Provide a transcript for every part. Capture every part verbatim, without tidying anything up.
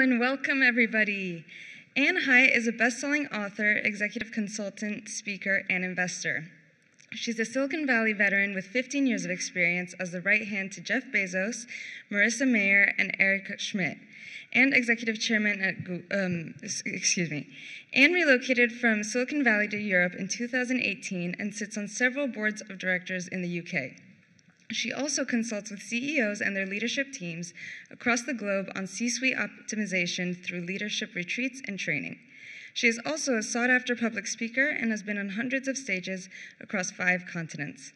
and welcome everybody. Anne Hyatt is a best-selling author, executive consultant, speaker, and investor. She's a Silicon Valley veteran with fifteen years of experience as the right hand to Jeff Bezos, Marissa Mayer, and Eric Schmidt, and executive chairman at Google, um, excuse me. Anne relocated from Silicon Valley to Europe in two thousand eighteen and sits on several boards of directors in the U K. She also consults with C E Os and their leadership teams across the globe on C-suite optimization through leadership retreats and training. She is also a sought-after public speaker and has been on hundreds of stages across five continents.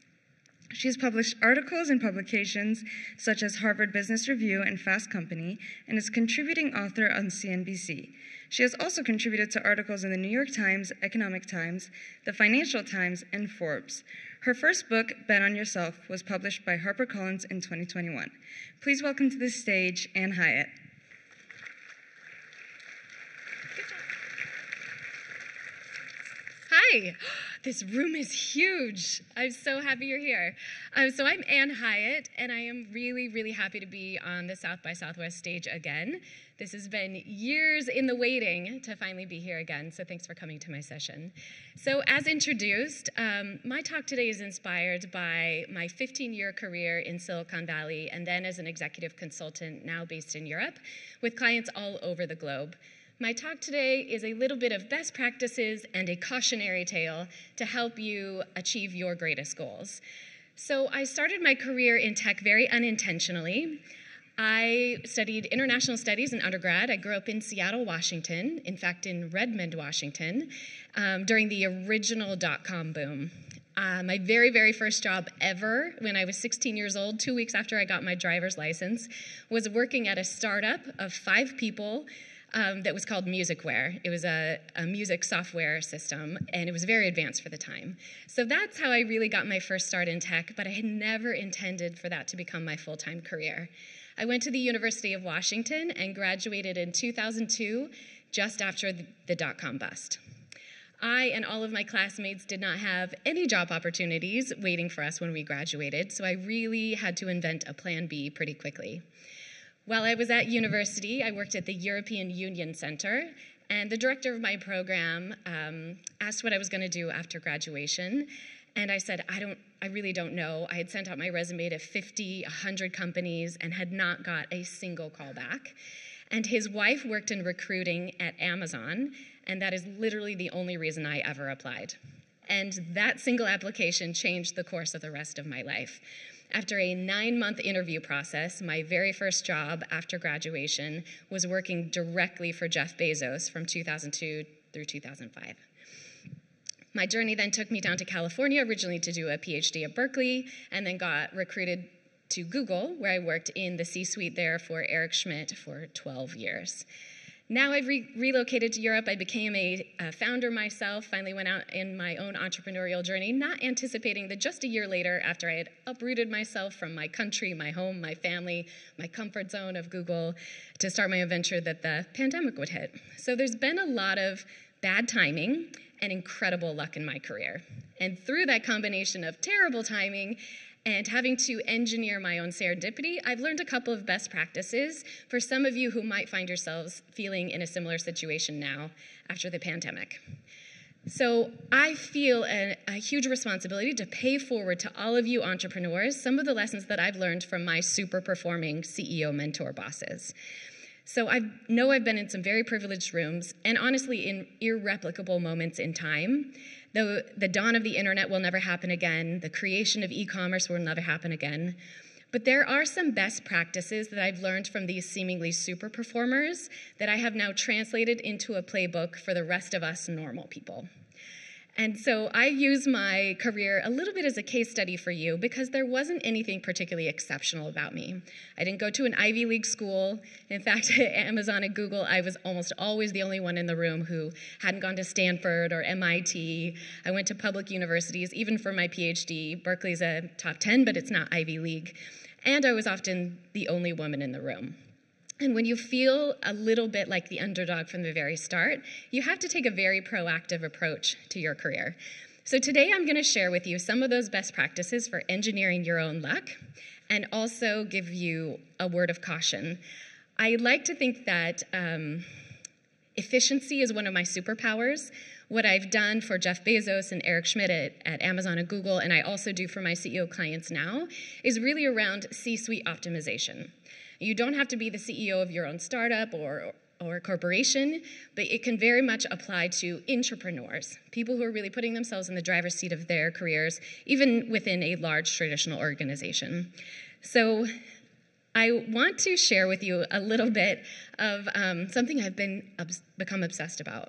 She has published articles and publications such as Harvard Business Review and Fast Company, and is a contributing author on C N B C. She has also contributed to articles in the New York Times, Economic Times, the Financial Times, and Forbes. Her first book, Bet on Yourself, was published by HarperCollins in twenty twenty-one. Please welcome to the stage, Anne Hyatt. Hi, this room is huge. I'm so happy you're here. Um, so I'm Anne Hyatt, and I am really, really happy to be on the South by Southwest stage again. This has been years in the waiting to finally be here again, so thanks for coming to my session. So as introduced, um, my talk today is inspired by my fifteen-year career in Silicon Valley, and then as an executive consultant now based in Europe with clients all over the globe. My talk today is a little bit of best practices and a cautionary tale to help you achieve your greatest goals. So I started my career in tech very unintentionally. I studied international studies in undergrad. I grew up in Seattle, Washington, in fact in Redmond, Washington, um, during the original dot-com boom. Uh, my very, very first job ever, when I was sixteen years old, two weeks after I got my driver's license, was working at a startup of five people Um, that was called MusicWare. It was a, a music software system, and it was very advanced for the time. So that's how I really got my first start in tech, but I had never intended for that to become my full-time career. I went to the University of Washington and graduated in two thousand two, just after the, the dot-com bust. I and all of my classmates did not have any job opportunities waiting for us when we graduated, so I really had to invent a plan B pretty quickly. While I was at university, I worked at the European Union Center, and the director of my program um, asked what I was going to do after graduation, and I said, I don't, I really don't know. I had sent out my resume to fifty, a hundred companies and had not got a single call back. And his wife worked in recruiting at Amazon, and that is literally the only reason I ever applied. And that single application changed the course of the rest of my life. After a nine-month interview process, my very first job after graduation was working directly for Jeff Bezos from two thousand two through two thousand five. My journey then took me down to California, originally to do a PhD at Berkeley, and then got recruited to Google, where I worked in the C-suite there for Eric Schmidt for twelve years. Now I've re relocated to Europe. I became a, a founder myself, finally went out in my own entrepreneurial journey, not anticipating that just a year later, after I had uprooted myself from my country, my home, my family, my comfort zone of Google, to start my own venture, that the pandemic would hit. So there's been a lot of bad timing and incredible luck in my career. And through that combination of terrible timing and having to engineer my own serendipity, I've learned a couple of best practices for some of you who might find yourselves feeling in a similar situation now after the pandemic. So I feel a, a huge responsibility to pay forward to all of you entrepreneurs some of the lessons that I've learned from my super-performing C E O mentor bosses. So I know I've been in some very privileged rooms, and honestly in irreplicable moments in time. Though the dawn of the internet will never happen again, the creation of e-commerce will never happen again. But there are some best practices that I've learned from these seemingly super performers that I have now translated into a playbook for the rest of us normal people. And so I use my career a little bit as a case study for you, because there wasn't anything particularly exceptional about me. I didn't go to an Ivy League school. In fact, at Amazon and Google, I was almost always the only one in the room who hadn't gone to Stanford or M I T. I went to public universities, even for my PhD. Berkeley's a top ten, but it's not Ivy League. And I was often the only woman in the room. And when you feel a little bit like the underdog from the very start, you have to take a very proactive approach to your career. So today I'm going to share with you some of those best practices for engineering your own luck, and also give you a word of caution. I like to think that um, efficiency is one of my superpowers. What I've done for Jeff Bezos and Eric Schmidt at, at Amazon and Google, and I also do for my C E O clients now, is really around C-suite optimization. You don't have to be the C E O of your own startup or, or corporation, but it can very much apply to entrepreneurs, people who are really putting themselves in the driver's seat of their careers, even within a large traditional organization. So I want to share with you a little bit of um, something I've been obs- become obsessed about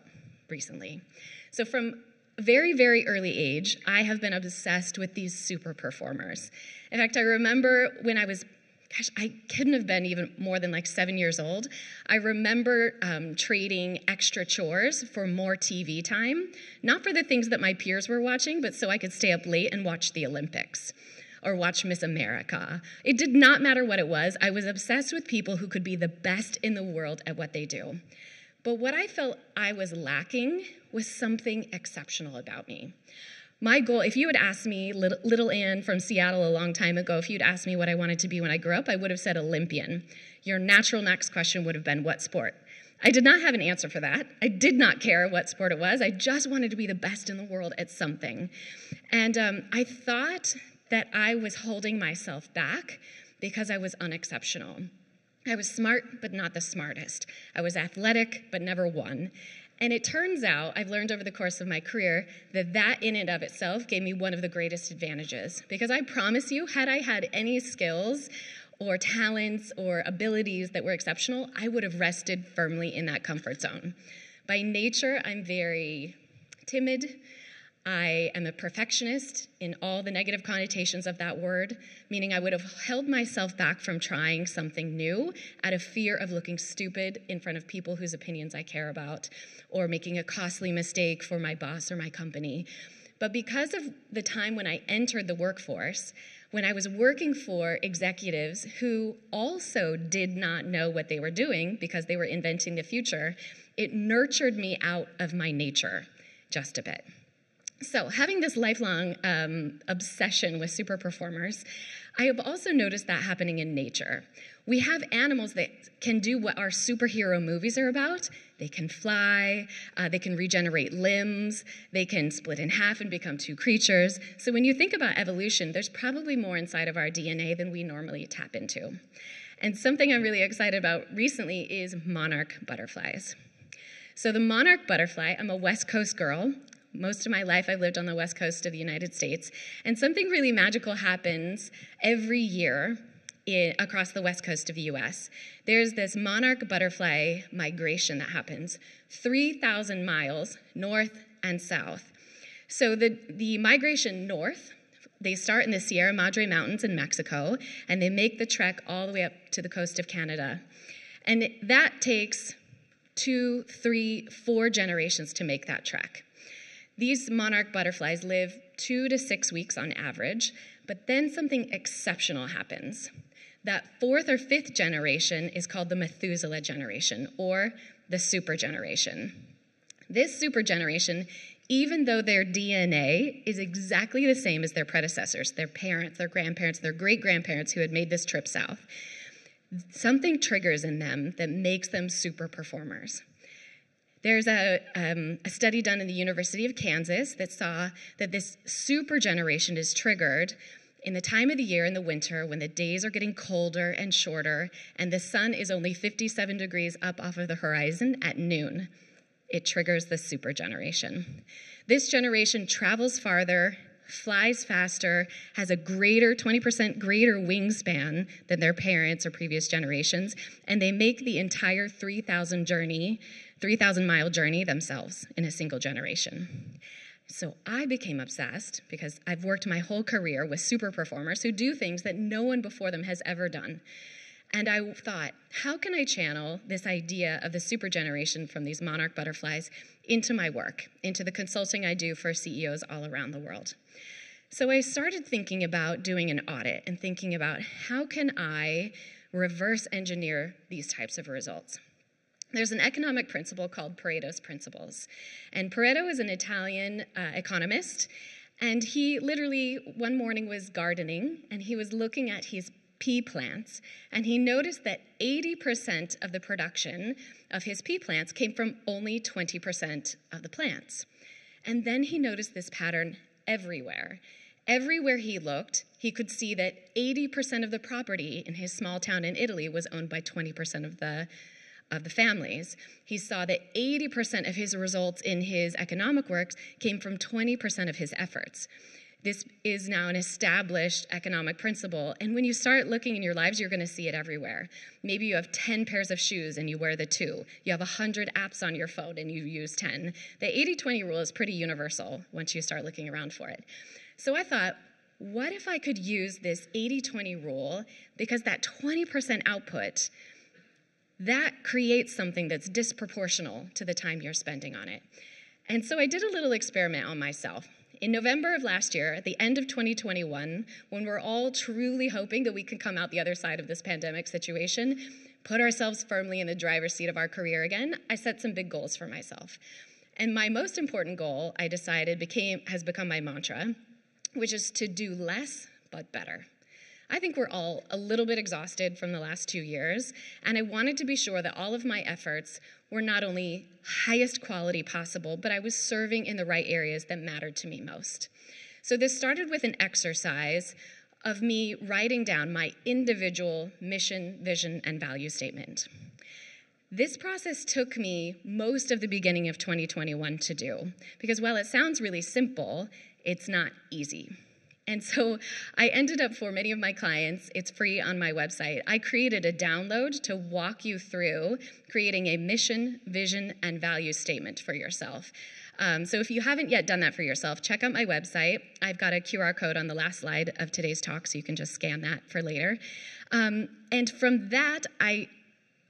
recently. So from very, very early age, I have been obsessed with these super performers. In fact, I remember when I was Gosh, I couldn't have been even more than like seven years old. I remember um, trading extra chores for more T V time, not for the things that my peers were watching, but so I could stay up late and watch the Olympics or watch Miss America. It did not matter what it was. I was obsessed with people who could be the best in the world at what they do. But what I felt I was lacking was something exceptional about me. My goal, if you had asked me, little, little Anne from Seattle a long time ago, if you'd asked me what I wanted to be when I grew up, I would have said Olympian. Your natural next question would have been, what sport? I did not have an answer for that. I did not care what sport it was. I just wanted to be the best in the world at something. And um, I thought that I was holding myself back because I was unexceptional. I was smart, but not the smartest. I was athletic, but never won. And it turns out, I've learned over the course of my career, that that in and of itself gave me one of the greatest advantages. Because I promise you, had I had any skills or talents or abilities that were exceptional, I would have rested firmly in that comfort zone. By nature, I'm very timid. I am a perfectionist in all the negative connotations of that word, meaning I would have held myself back from trying something new out of fear of looking stupid in front of people whose opinions I care about, or making a costly mistake for my boss or my company. But because of the time when I entered the workforce, when I was working for executives who also did not know what they were doing because they were inventing the future, it nurtured me out of my nature just a bit. So having this lifelong um, obsession with super performers, I have also noticed that happening in nature. We have animals that can do what our superhero movies are about. They can fly, uh, they can regenerate limbs, they can split in half and become two creatures. So when you think about evolution, there's probably more inside of our D N A than we normally tap into. And something I'm really excited about recently is monarch butterflies. So the monarch butterfly, I'm a West Coast girl. Most of my life, I've lived on the West Coast of the United States, and something really magical happens every year in, across the West Coast of the U S There's this monarch butterfly migration that happens three thousand miles north and south. So the, the migration north, they start in the Sierra Madre Mountains in Mexico, and they make the trek all the way up to the coast of Canada. And that takes two, three, four generations to make that trek. These monarch butterflies live two to six weeks on average, but then something exceptional happens. That fourth or fifth generation is called the Methuselah generation, or the super generation. This super generation, even though their D N A is exactly the same as their predecessors, their parents, their grandparents, their great-grandparents who had made this trip south, something triggers in them that makes them super performers. There's a, um, a study done in the University of Kansas that saw that this super generation is triggered in the time of the year in the winter when the days are getting colder and shorter and the sun is only fifty-seven degrees up off of the horizon at noon. It triggers the super generation. This generation travels farther, flies faster, has a greater, twenty percent greater wingspan than their parents or previous generations, and they make the entire three thousand journey three thousand mile journey themselves in a single generation. So I became obsessed because I've worked my whole career with super performers who do things that no one before them has ever done. And I thought, how can I channel this idea of the super generation from these monarch butterflies into my work, into the consulting I do for C E Os all around the world? So I started thinking about doing an audit and thinking about how can I reverse engineer these types of results. There's an economic principle called Pareto's principles. And Pareto is an Italian uh, economist. And he literally, one morning, was gardening. And he was looking at his pea plants, and he noticed that eighty percent of the production of his pea plants came from only twenty percent of the plants. And then he noticed this pattern everywhere. Everywhere he looked, he could see that eighty percent of the property in his small town in Italy was owned by twenty percent of the, of the families. He saw that eighty percent of his results in his economic works came from twenty percent of his efforts. This is now an established economic principle, and when you start looking in your lives, you're gonna see it everywhere. Maybe you have ten pairs of shoes and you wear the two. You have one hundred apps on your phone and you use ten. The eighty twenty rule is pretty universal once you start looking around for it. So I thought, what if I could use this eighty twenty rule, because that twenty percent output, that creates something that's disproportional to the time you're spending on it. And so I did a little experiment on myself. In November of last year, at the end of twenty twenty-one, when we're all truly hoping that we can come out the other side of this pandemic situation, put ourselves firmly in the driver's seat of our career again, I set some big goals for myself. And my most important goal, I decided, became, has become my mantra, which is to do less but better. I think we're all a little bit exhausted from the last two years, and I wanted to be sure that all of my efforts were not only highest quality possible, but I was serving in the right areas that mattered to me most. So this started with an exercise of me writing down my individual mission, vision, and value statement. This process took me most of the beginning of twenty twenty-one to do, because while it sounds really simple, it's not easy. And so I ended up, for many of my clients, it's free on my website, I created a download to walk you through creating a mission, vision, and value statement for yourself. Um, so if you haven't yet done that for yourself, check out my website. I've got a Q R code on the last slide of today's talk, so you can just scan that for later. Um, and from that, I,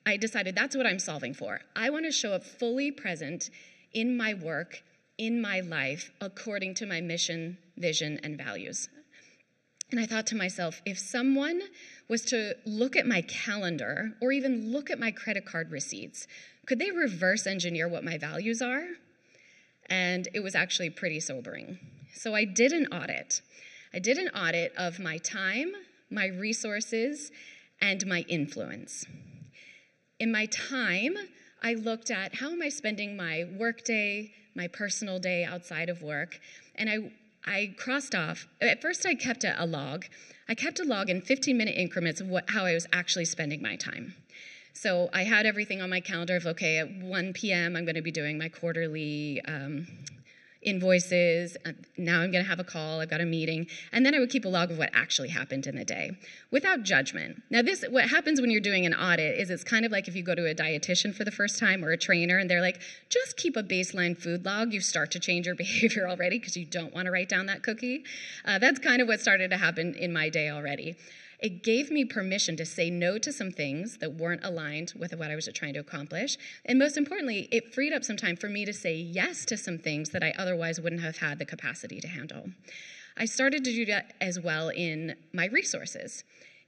I decided that's what I'm solving for. I want to show up fully present in my work, in my life, according to my mission, vision, and values. And I thought to myself, if someone was to look at my calendar or even look at my credit card receipts, could they reverse engineer what my values are? And it was actually pretty sobering. So I did an audit. I did an audit of my time, my resources, and my influence. In my time, I looked at how am I spending my workday, my personal day outside of work, and I I crossed off. At first, I kept a, a log. I kept a log in fifteen-minute increments of what, how I was actually spending my time. So I had everything on my calendar of, okay, at one P M, I'm going to be doing my quarterly um, invoices. Now I'm going to have a call. I've got a meeting. And then I would keep a log of what actually happened in the day without judgment. Now, this what happens when you're doing an audit is it's kind of like if you go to a dietitian for the first time or a trainer, and they're like, just keep a baseline food log. You start to change your behavior already because you don't want to write down that cookie. Uh, that's kind of what started to happen in my day already. It gave me permission to say no to some things that weren't aligned with what I was trying to accomplish. And most importantly, it freed up some time for me to say yes to some things that I otherwise wouldn't have had the capacity to handle. I started to do that as well in my resources.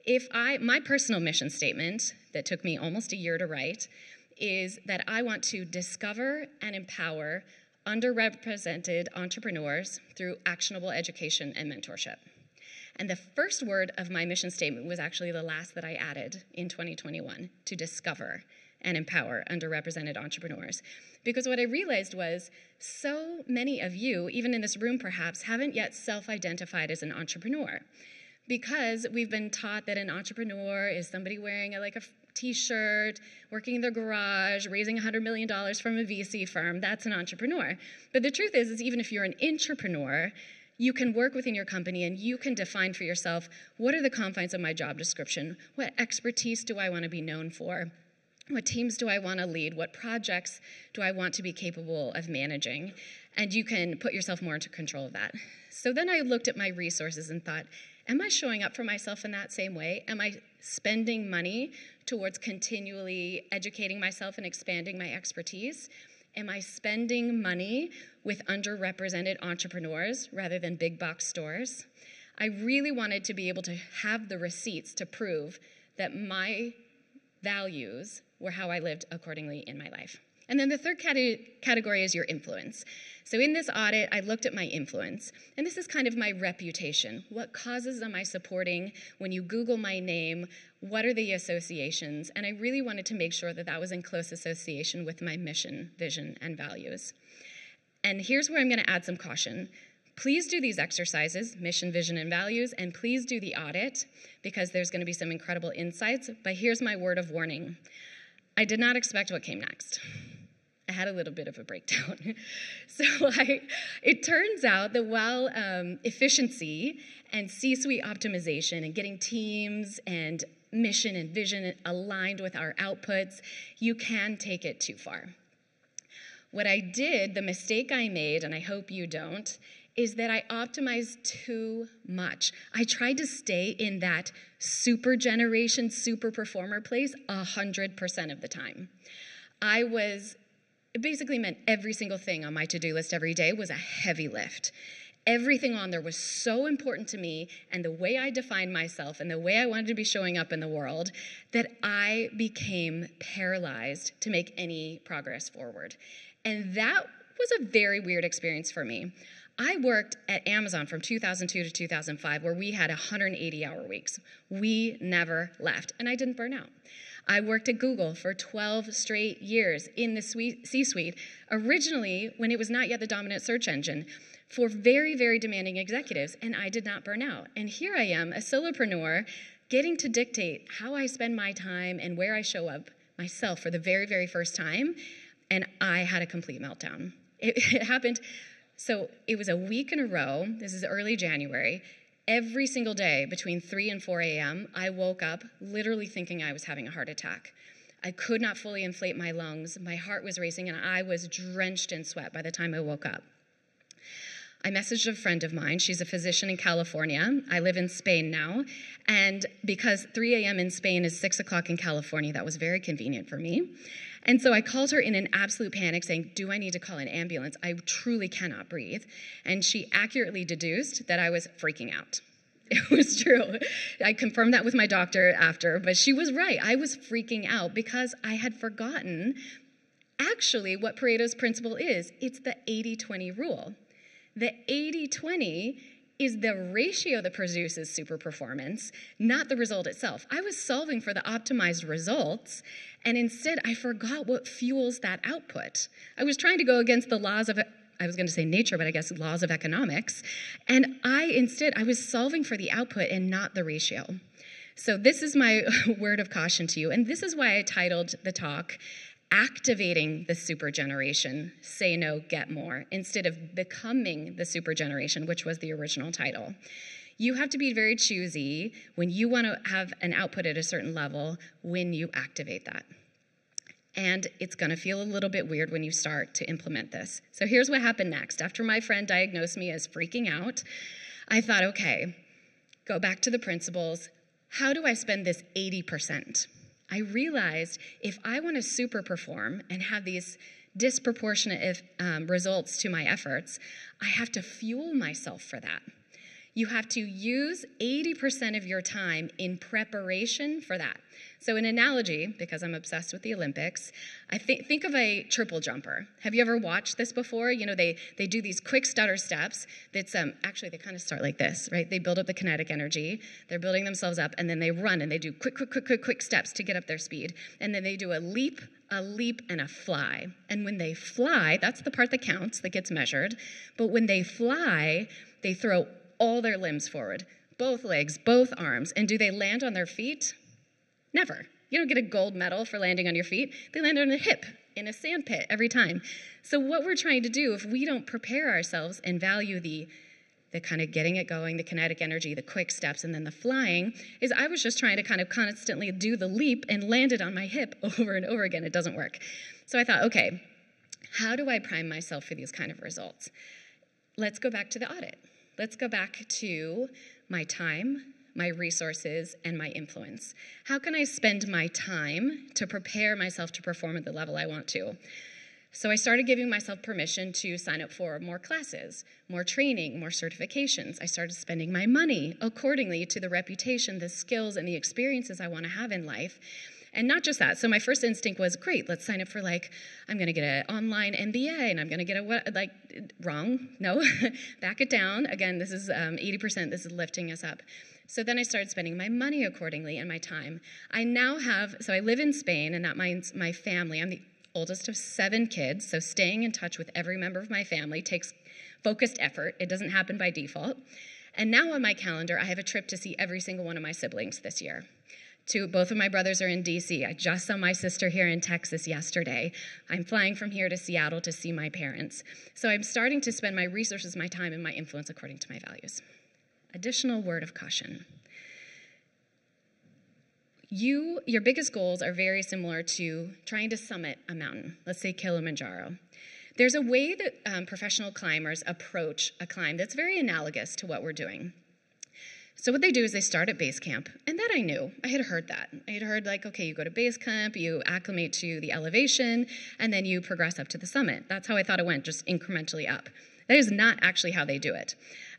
If I, my personal mission statement that took me almost a year to write is that I want to discover and empower underrepresented entrepreneurs through actionable education and mentorship. And the first word of my mission statement was actually the last that I added in twenty twenty-one, to discover and empower underrepresented entrepreneurs. Because what I realized was so many of you, even in this room perhaps, haven't yet self-identified as an entrepreneur. Because we've been taught that an entrepreneur is somebody wearing a, like a t-shirt, working in their garage, raising one hundred million dollars from a V C firm, that's an entrepreneur. But the truth is, is even if you're an intrapreneur, you can work within your company and you can define for yourself, what are the confines of my job description? What expertise do I want to be known for? What teams do I want to lead? What projects do I want to be capable of managing? And you can put yourself more into control of that. So then I looked at my resources and thought, am I showing up for myself in that same way? Am I spending money towards continually educating myself and expanding my expertise? Am I spending money with underrepresented entrepreneurs rather than big box stores? I really wanted to be able to have the receipts to prove that my values were how I lived accordingly in my life. And then the third cate- category is your influence. So in this audit, I looked at my influence. And this is kind of my reputation. What causes am I supporting? When you Google my name, what are the associations? And I really wanted to make sure that that was in close association with my mission, vision, and values. And here's where I'm going to add some caution. Please do these exercises, mission, vision, and values, and please do the audit, because there's going to be some incredible insights. But here's my word of warning. I did not expect what came next. I had a little bit of a breakdown. So I, it turns out that while um, efficiency and C-suite optimization and getting teams and mission and vision aligned with our outputs, you can take it too far. What I did, the mistake I made, and I hope you don't, is that I optimized too much. I tried to stay in that super generation, super performer place one hundred percent of the time. I was... It basically meant every single thing on my to-do list every day was a heavy lift. Everything on there was so important to me and the way I defined myself and the way I wanted to be showing up in the world that I became paralyzed to make any progress forward. And that was a very weird experience for me. I worked at Amazon from two thousand two to two thousand five, where we had one hundred eighty hour weeks. We never left, and I didn't burn out. I worked at Google for twelve straight years in the C-suite, originally when it was not yet the dominant search engine, for very, very demanding executives, and I did not burn out. And here I am, a solopreneur, getting to dictate how I spend my time and where I show up myself for the very, very first time, and I had a complete meltdown. It, it happened. So it was a week in a row. This is early January. Every single day between three and four a m, I woke up literally thinking I was having a heart attack. I could not fully inflate my lungs. My heart was racing, and I was drenched in sweat by the time I woke up. I messaged a friend of mine. She's a physician in California. I live in Spain now. And because three a m in Spain is six o'clock in California, that was very convenient for me. And so I called her in an absolute panic saying, do I need to call an ambulance? I truly cannot breathe. And she accurately deduced that I was freaking out. It was true. I confirmed that with my doctor after, but she was right. I was freaking out because I had forgotten actually what Pareto's principle is. It's the eighty twenty rule. The eighty twenty is the ratio that produces super performance, not the result itself. I was solving for the optimized results, and instead I forgot what fuels that output. I was trying to go against the laws of, I was going to say nature, but I guess laws of economics, and I instead, I was solving for the output and not the ratio. So this is my word of caution to you, and this is why I titled the talk, Activating the Super Generation, Say No, Get More, instead of Becoming the Super Generation, which was the original title. You have to be very choosy when you want to have an output at a certain level when you activate that. And it's going to feel a little bit weird when you start to implement this. So here's what happened next. After my friend diagnosed me as freaking out, I thought, okay, go back to the principles. How do I spend this eighty percent? I realized if I want to super perform and have these disproportionate um, results to my efforts, I have to fuel myself for that. You have to use eighty percent of your time in preparation for that. So an analogy, because I'm obsessed with the Olympics, I th- think of a triple jumper. Have you ever watched this before? You know, they, they do these quick stutter steps. That's um, actually, they kind of start like this, right? They build up the kinetic energy. They're building themselves up, and then they run, and they do quick, quick, quick, quick, quick steps to get up their speed. And then they do a leap, a leap, and a fly. And when they fly, that's the part that counts, that gets measured. But when they fly, they throw all their limbs forward, both legs, both arms. And do they land on their feet? Never. You don't get a gold medal for landing on your feet. They land on a hip in a sand pit every time. So what we're trying to do, if we don't prepare ourselves and value the, the kind of getting it going, the kinetic energy, the quick steps, and then the flying, is I was just trying to kind of constantly do the leap and land it on my hip over and over again. It doesn't work. So I thought, okay, how do I prime myself for these kind of results? Let's go back to the audit. Let's go back to my time, my resources, and my influence. How can I spend my time to prepare myself to perform at the level I want to? So I started giving myself permission to sign up for more classes, more training, more certifications. I started spending my money accordingly to the reputation, the skills, and the experiences I want to have in life. And not just that. So my first instinct was, great, let's sign up for, like, I'm going to get an online M B A, and I'm going to get a, what, like, wrong, no, back it down. Again, this is um, eighty percent, this is lifting us up. So then I started spending my money accordingly and my time. I now have, so I live in Spain, and that means my family. I'm the oldest of seven kids, so staying in touch with every member of my family takes focused effort. It doesn't happen by default. And now on my calendar, I have a trip to see every single one of my siblings this year. Two, both of my brothers are in D C. I just saw my sister here in Texas yesterday. I'm flying from here to Seattle to see my parents. So I'm starting to spend my resources, my time, and my influence according to my values. Additional word of caution. You, your biggest goals are very similar to trying to summit a mountain, let's say Kilimanjaro. There's a way that um, professional climbers approach a climb that's very analogous to what we're doing. So what they do is they start at base camp, and that I knew. I had heard that. I had heard, like, okay, you go to base camp, you acclimate to the elevation, and then you progress up to the summit. That's how I thought it went, just incrementally up. That is not actually how they do it.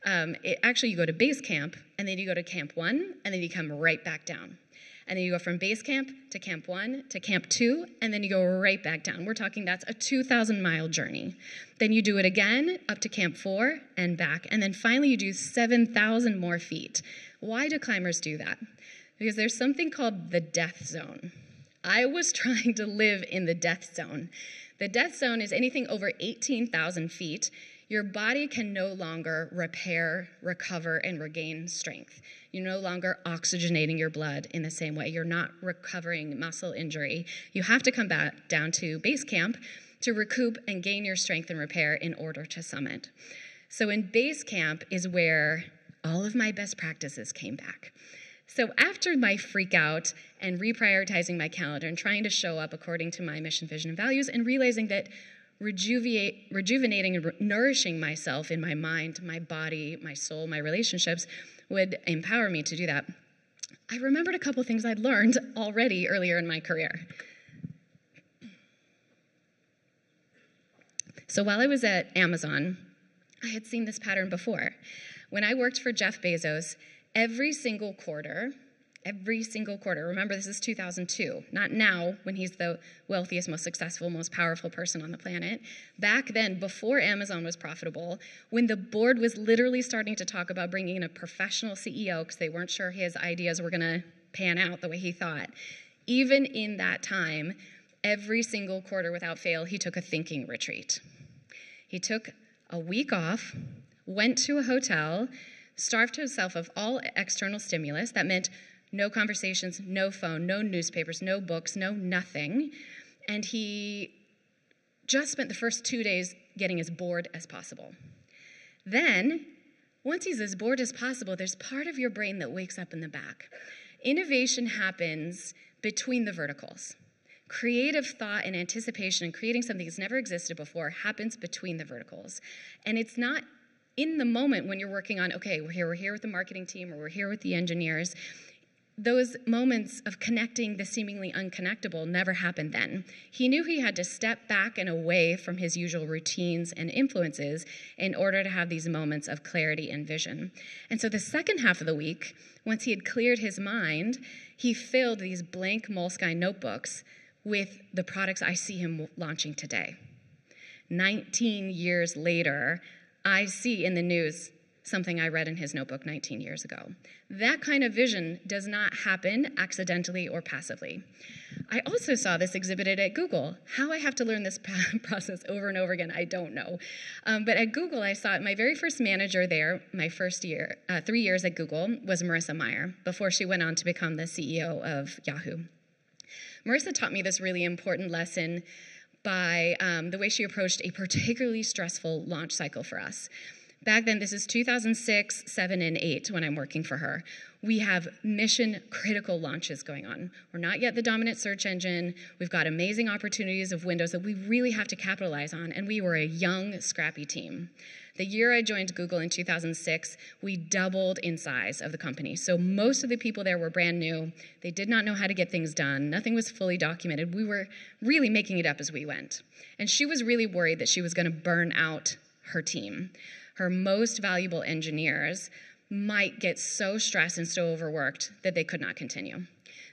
Um, it actually, you go to base camp, and then you go to camp one, and then you come right back down. And then you go from base camp to camp one to camp two, and then you go right back down. We're talking that's a two thousand mile journey. Then you do it again up to camp four and back, and then finally you do seven thousand more feet. Why do climbers do that? Because there's something called the death zone. I was trying to live in the death zone. The death zone is anything over eighteen thousand feet. Your body can no longer repair, recover, and regain strength. You're no longer oxygenating your blood in the same way. You're not recovering muscle injury. You have to come back down to base camp to recoup and gain your strength and repair in order to summit. So in base camp is where all of my best practices came back. So after my freak out and reprioritizing my calendar and trying to show up according to my mission, vision, and values, and realizing that Rejuvenate, rejuvenating and re nourishing myself in my mind, my body, my soul, my relationships would empower me to do that, I remembered a couple things I'd learned already earlier in my career. So while I was at Amazon, I had seen this pattern before. When I worked for Jeff Bezos, every single quarter, Every single quarter. Remember, this is two thousand two, not now when he's the wealthiest, most successful, most powerful person on the planet. Back then, before Amazon was profitable, when the board was literally starting to talk about bringing in a professional C E O because they weren't sure his ideas were going to pan out the way he thought, even in that time, every single quarter without fail, he took a thinking retreat. He took a week off, went to a hotel, starved himself of all external stimulus. That meant no conversations, no phone, no newspapers, no books, no nothing. And he just spent the first two days getting as bored as possible. Then, once he's as bored as possible, there's part of your brain that wakes up in the back. Innovation happens between the verticals. Creative thought and anticipation and creating something that's never existed before happens between the verticals. And it's not in the moment when you're working on, okay, we're here, we're here with the marketing team, or we're here with the engineers. Those moments of connecting the seemingly unconnectable never happened then. He knew he had to step back and away from his usual routines and influences in order to have these moments of clarity and vision. And so the second half of the week, once he had cleared his mind, he filled these blank moleskine notebooks with the products I see him launching today. nineteen years later, I see in the news something I read in his notebook nineteen years ago. That kind of vision does not happen accidentally or passively. I also saw this exhibited at Google. How I have to learn this process over and over again, I don't know. Um, but at Google, I saw it. My very first manager there, my first year, uh, three years at Google, was Marissa Mayer, before she went on to become the C E O of Yahoo. Marissa taught me this really important lesson by um, the way she approached a particularly stressful launch cycle for us. Back then, this is two thousand six, seven, and eight when I'm working for her. We have mission-critical launches going on. We're not yet the dominant search engine. We've got amazing opportunities of windows that we really have to capitalize on, and we were a young, scrappy team. The year I joined Google in two thousand six, we doubled in size of the company. So most of the people there were brand new. They did not know how to get things done. Nothing was fully documented. We were really making it up as we went. And she was really worried that she was going to burn out her team. Her most valuable engineers might get so stressed and so overworked that they could not continue.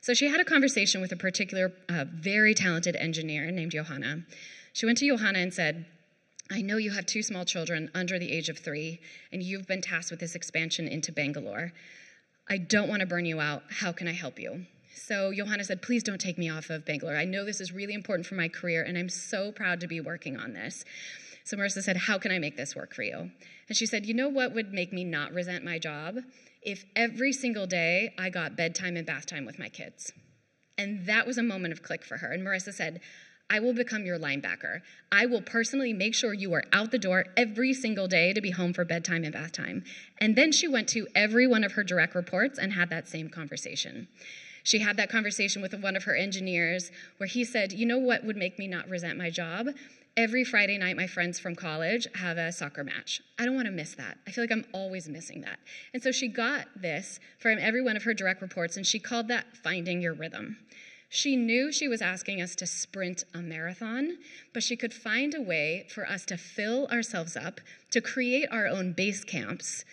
So she had a conversation with a particular uh, very talented engineer named Johanna. She went to Johanna and said, I know you have two small children under the age of three, and you've been tasked with this expansion into Bangalore. I don't want to burn you out. How can I help you? So Johanna said, please don't take me off of Bangalore. I know this is really important for my career, and I'm so proud to be working on this. So Marissa said, how can I make this work for you? And she said, you know what would make me not resent my job? If every single day I got bedtime and bath time with my kids. And that was a moment of click for her. And Marissa said, I will become your linebacker. I will personally make sure you are out the door every single day to be home for bedtime and bath time. And then she went to every one of her direct reports and had that same conversation. She had that conversation with one of her engineers where he said, you know what would make me not resent my job? Every Friday night, my friends from college have a soccer match. I don't want to miss that. I feel like I'm always missing that. And so she got this from every one of her direct reports, and she called that finding your rhythm. She knew she was asking us to sprint a marathon, but she could find a way for us to fill ourselves up, to create our own base camps,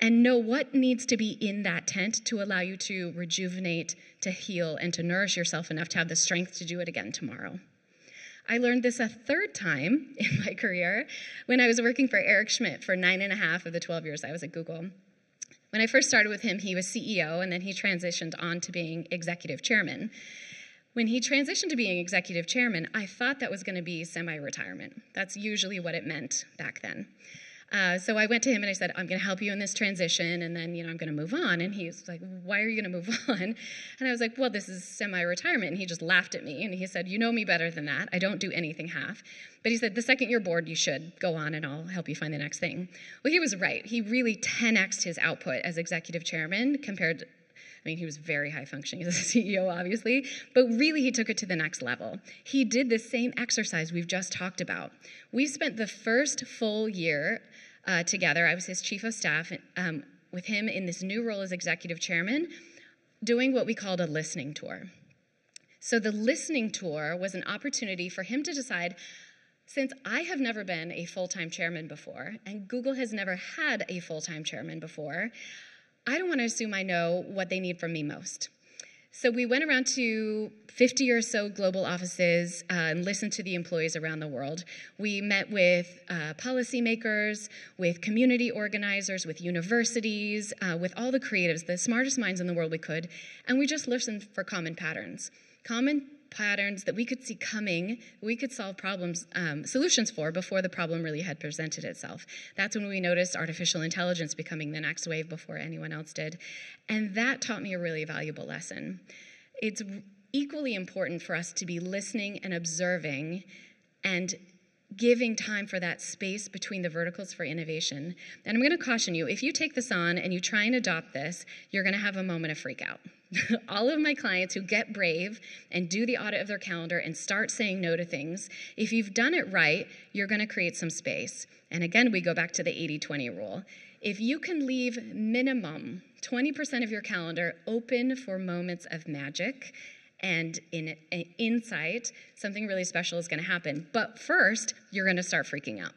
and know what needs to be in that tent to allow you to rejuvenate, to heal, and to nourish yourself enough to have the strength to do it again tomorrow. I learned this a third time in my career when I was working for Eric Schmidt for nine and a half of the twelve years I was at Google. When I first started with him, he was C E O, and then he transitioned on to being executive chairman. When he transitioned to being executive chairman, I thought that was going to be semi-retirement. That's usually what it meant back then. Uh, so I went to him and I said, I'm going to help you in this transition, and then, you know, I'm going to move on. And he's like, why are you going to move on? And I was like, well, this is semi-retirement. And he just laughed at me. And he said, you know me better than that. I don't do anything half. But he said, the second you're bored, you should go on, and I'll help you find the next thing. Well, he was right. He really ten X'd his output as executive chairman compared to, I mean, he was very high functioning as a C E O, obviously, but really he took it to the next level. He did the same exercise we've just talked about. We spent the first full year uh, together. I was his chief of staff um, with him in this new role as executive chairman, doing what we called a listening tour. So the listening tour was an opportunity for him to decide, since I have never been a full-time chairman before, and Google has never had a full-time chairman before, I don't want to assume I know what they need from me most. So we went around to fifty or so global offices uh, and listened to the employees around the world. We met with uh, policymakers, with community organizers, with universities, uh, with all the creatives, the smartest minds in the world we could, and we just listened for common patterns. Common patterns that we could see coming, we could solve problems, um, solutions for before the problem really had presented itself. That's when we noticed artificial intelligence becoming the next wave before anyone else did. And that taught me a really valuable lesson. It's equally important for us to be listening and observing and giving time for that space between the verticals for innovation. And I'm going to caution you, if you take this on and you try and adopt this, you're going to have a moment of freak out. All of my clients who get brave and do the audit of their calendar and start saying no to things, if you've done it right, you're going to create some space. And again, we go back to the eighty twenty rule. If you can leave minimum twenty percent of your calendar open for moments of magic and in, in insight, something really special is going to happen. But first, you're going to start freaking out.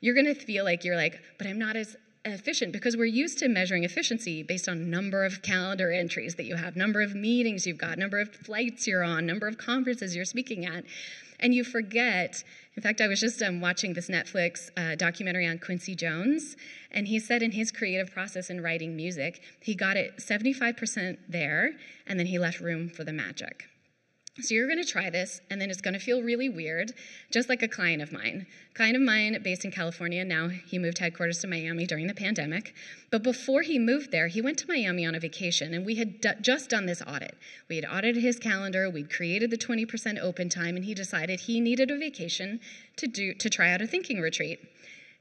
You're going to feel like you're like, but I'm not as efficient, because we're used to measuring efficiency based on number of calendar entries that you have, number of meetings you've got, number of flights you're on, number of conferences you're speaking at. And you forget, in fact, I was just um, watching this Netflix uh, documentary on Quincy Jones, and he said in his creative process in writing music, he got it seventy-five percent there, and then he left room for the magic. So you're going to try this, and then it's going to feel really weird, just like a client of mine. A client of mine based in California, now he moved headquarters to Miami during the pandemic. But before he moved there, he went to Miami on a vacation, and we had d- just done this audit. We had audited his calendar, we'd created the twenty percent open time, and he decided he needed a vacation to, do, to try out a thinking retreat.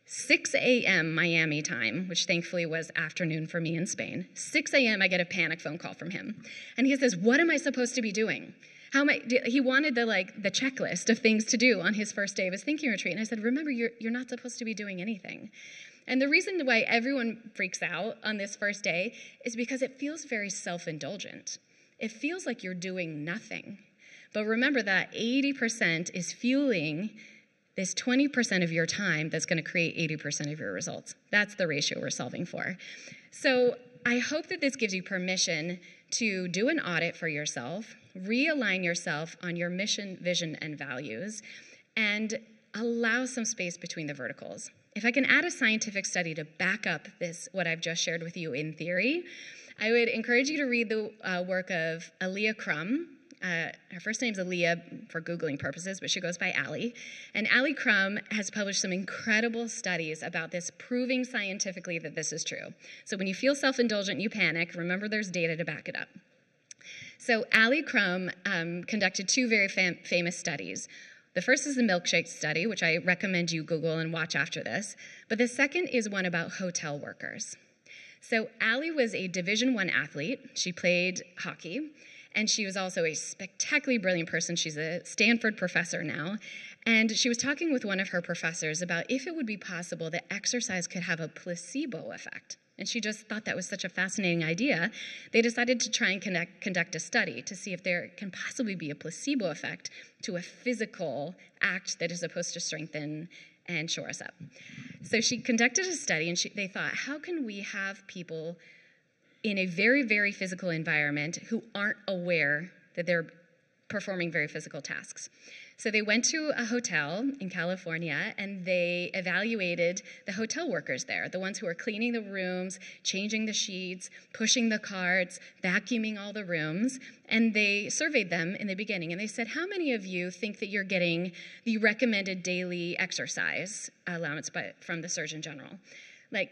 six a m Miami time, which thankfully was afternoon for me in Spain, six a m I get a panic phone call from him. And he says, what am I supposed to be doing? How am I, he wanted the like the checklist of things to do on his first day of his thinking retreat. And I said, remember, you're, you're not supposed to be doing anything. And the reason why everyone freaks out on this first day is because it feels very self-indulgent. It feels like you're doing nothing. But remember that eighty percent is fueling this twenty percent of your time that's going to create eighty percent of your results. That's the ratio we're solving for. So I hope that this gives you permission to do an audit for yourself, realign yourself on your mission, vision, and values, and allow some space between the verticals. If I can add a scientific study to back up this, what I've just shared with you in theory, I would encourage you to read the uh, work of Aaliyah Crum. Uh, her first name's Aaliyah for Googling purposes, but she goes by Allie. And Allie Crum has published some incredible studies about this, proving scientifically that this is true. So when you feel self-indulgent, you panic. Remember, there's data to back it up. So Allie Crum um, conducted two very fam famous studies. The first is the milkshake study, which I recommend you Google and watch after this. But the second is one about hotel workers. So Allie was a Division one athlete. She played hockey. And she was also a spectacularly brilliant person. She's a Stanford professor now. And she was talking with one of her professors about if it would be possible that exercise could have a placebo effect. And she just thought that was such a fascinating idea. They decided to try and connect, conduct a study to see if there can possibly be a placebo effect to a physical act that is supposed to strengthen and shore us up. So she conducted a study, and she, they thought, how can we have people in a very, very physical environment who aren't aware that they're performing very physical tasks? So they went to a hotel in California, and they evaluated the hotel workers there, the ones who were cleaning the rooms, changing the sheets, pushing the carts, vacuuming all the rooms. And they surveyed them in the beginning, and they said, how many of you think that you're getting the recommended daily exercise allowance by, from the Surgeon General? Like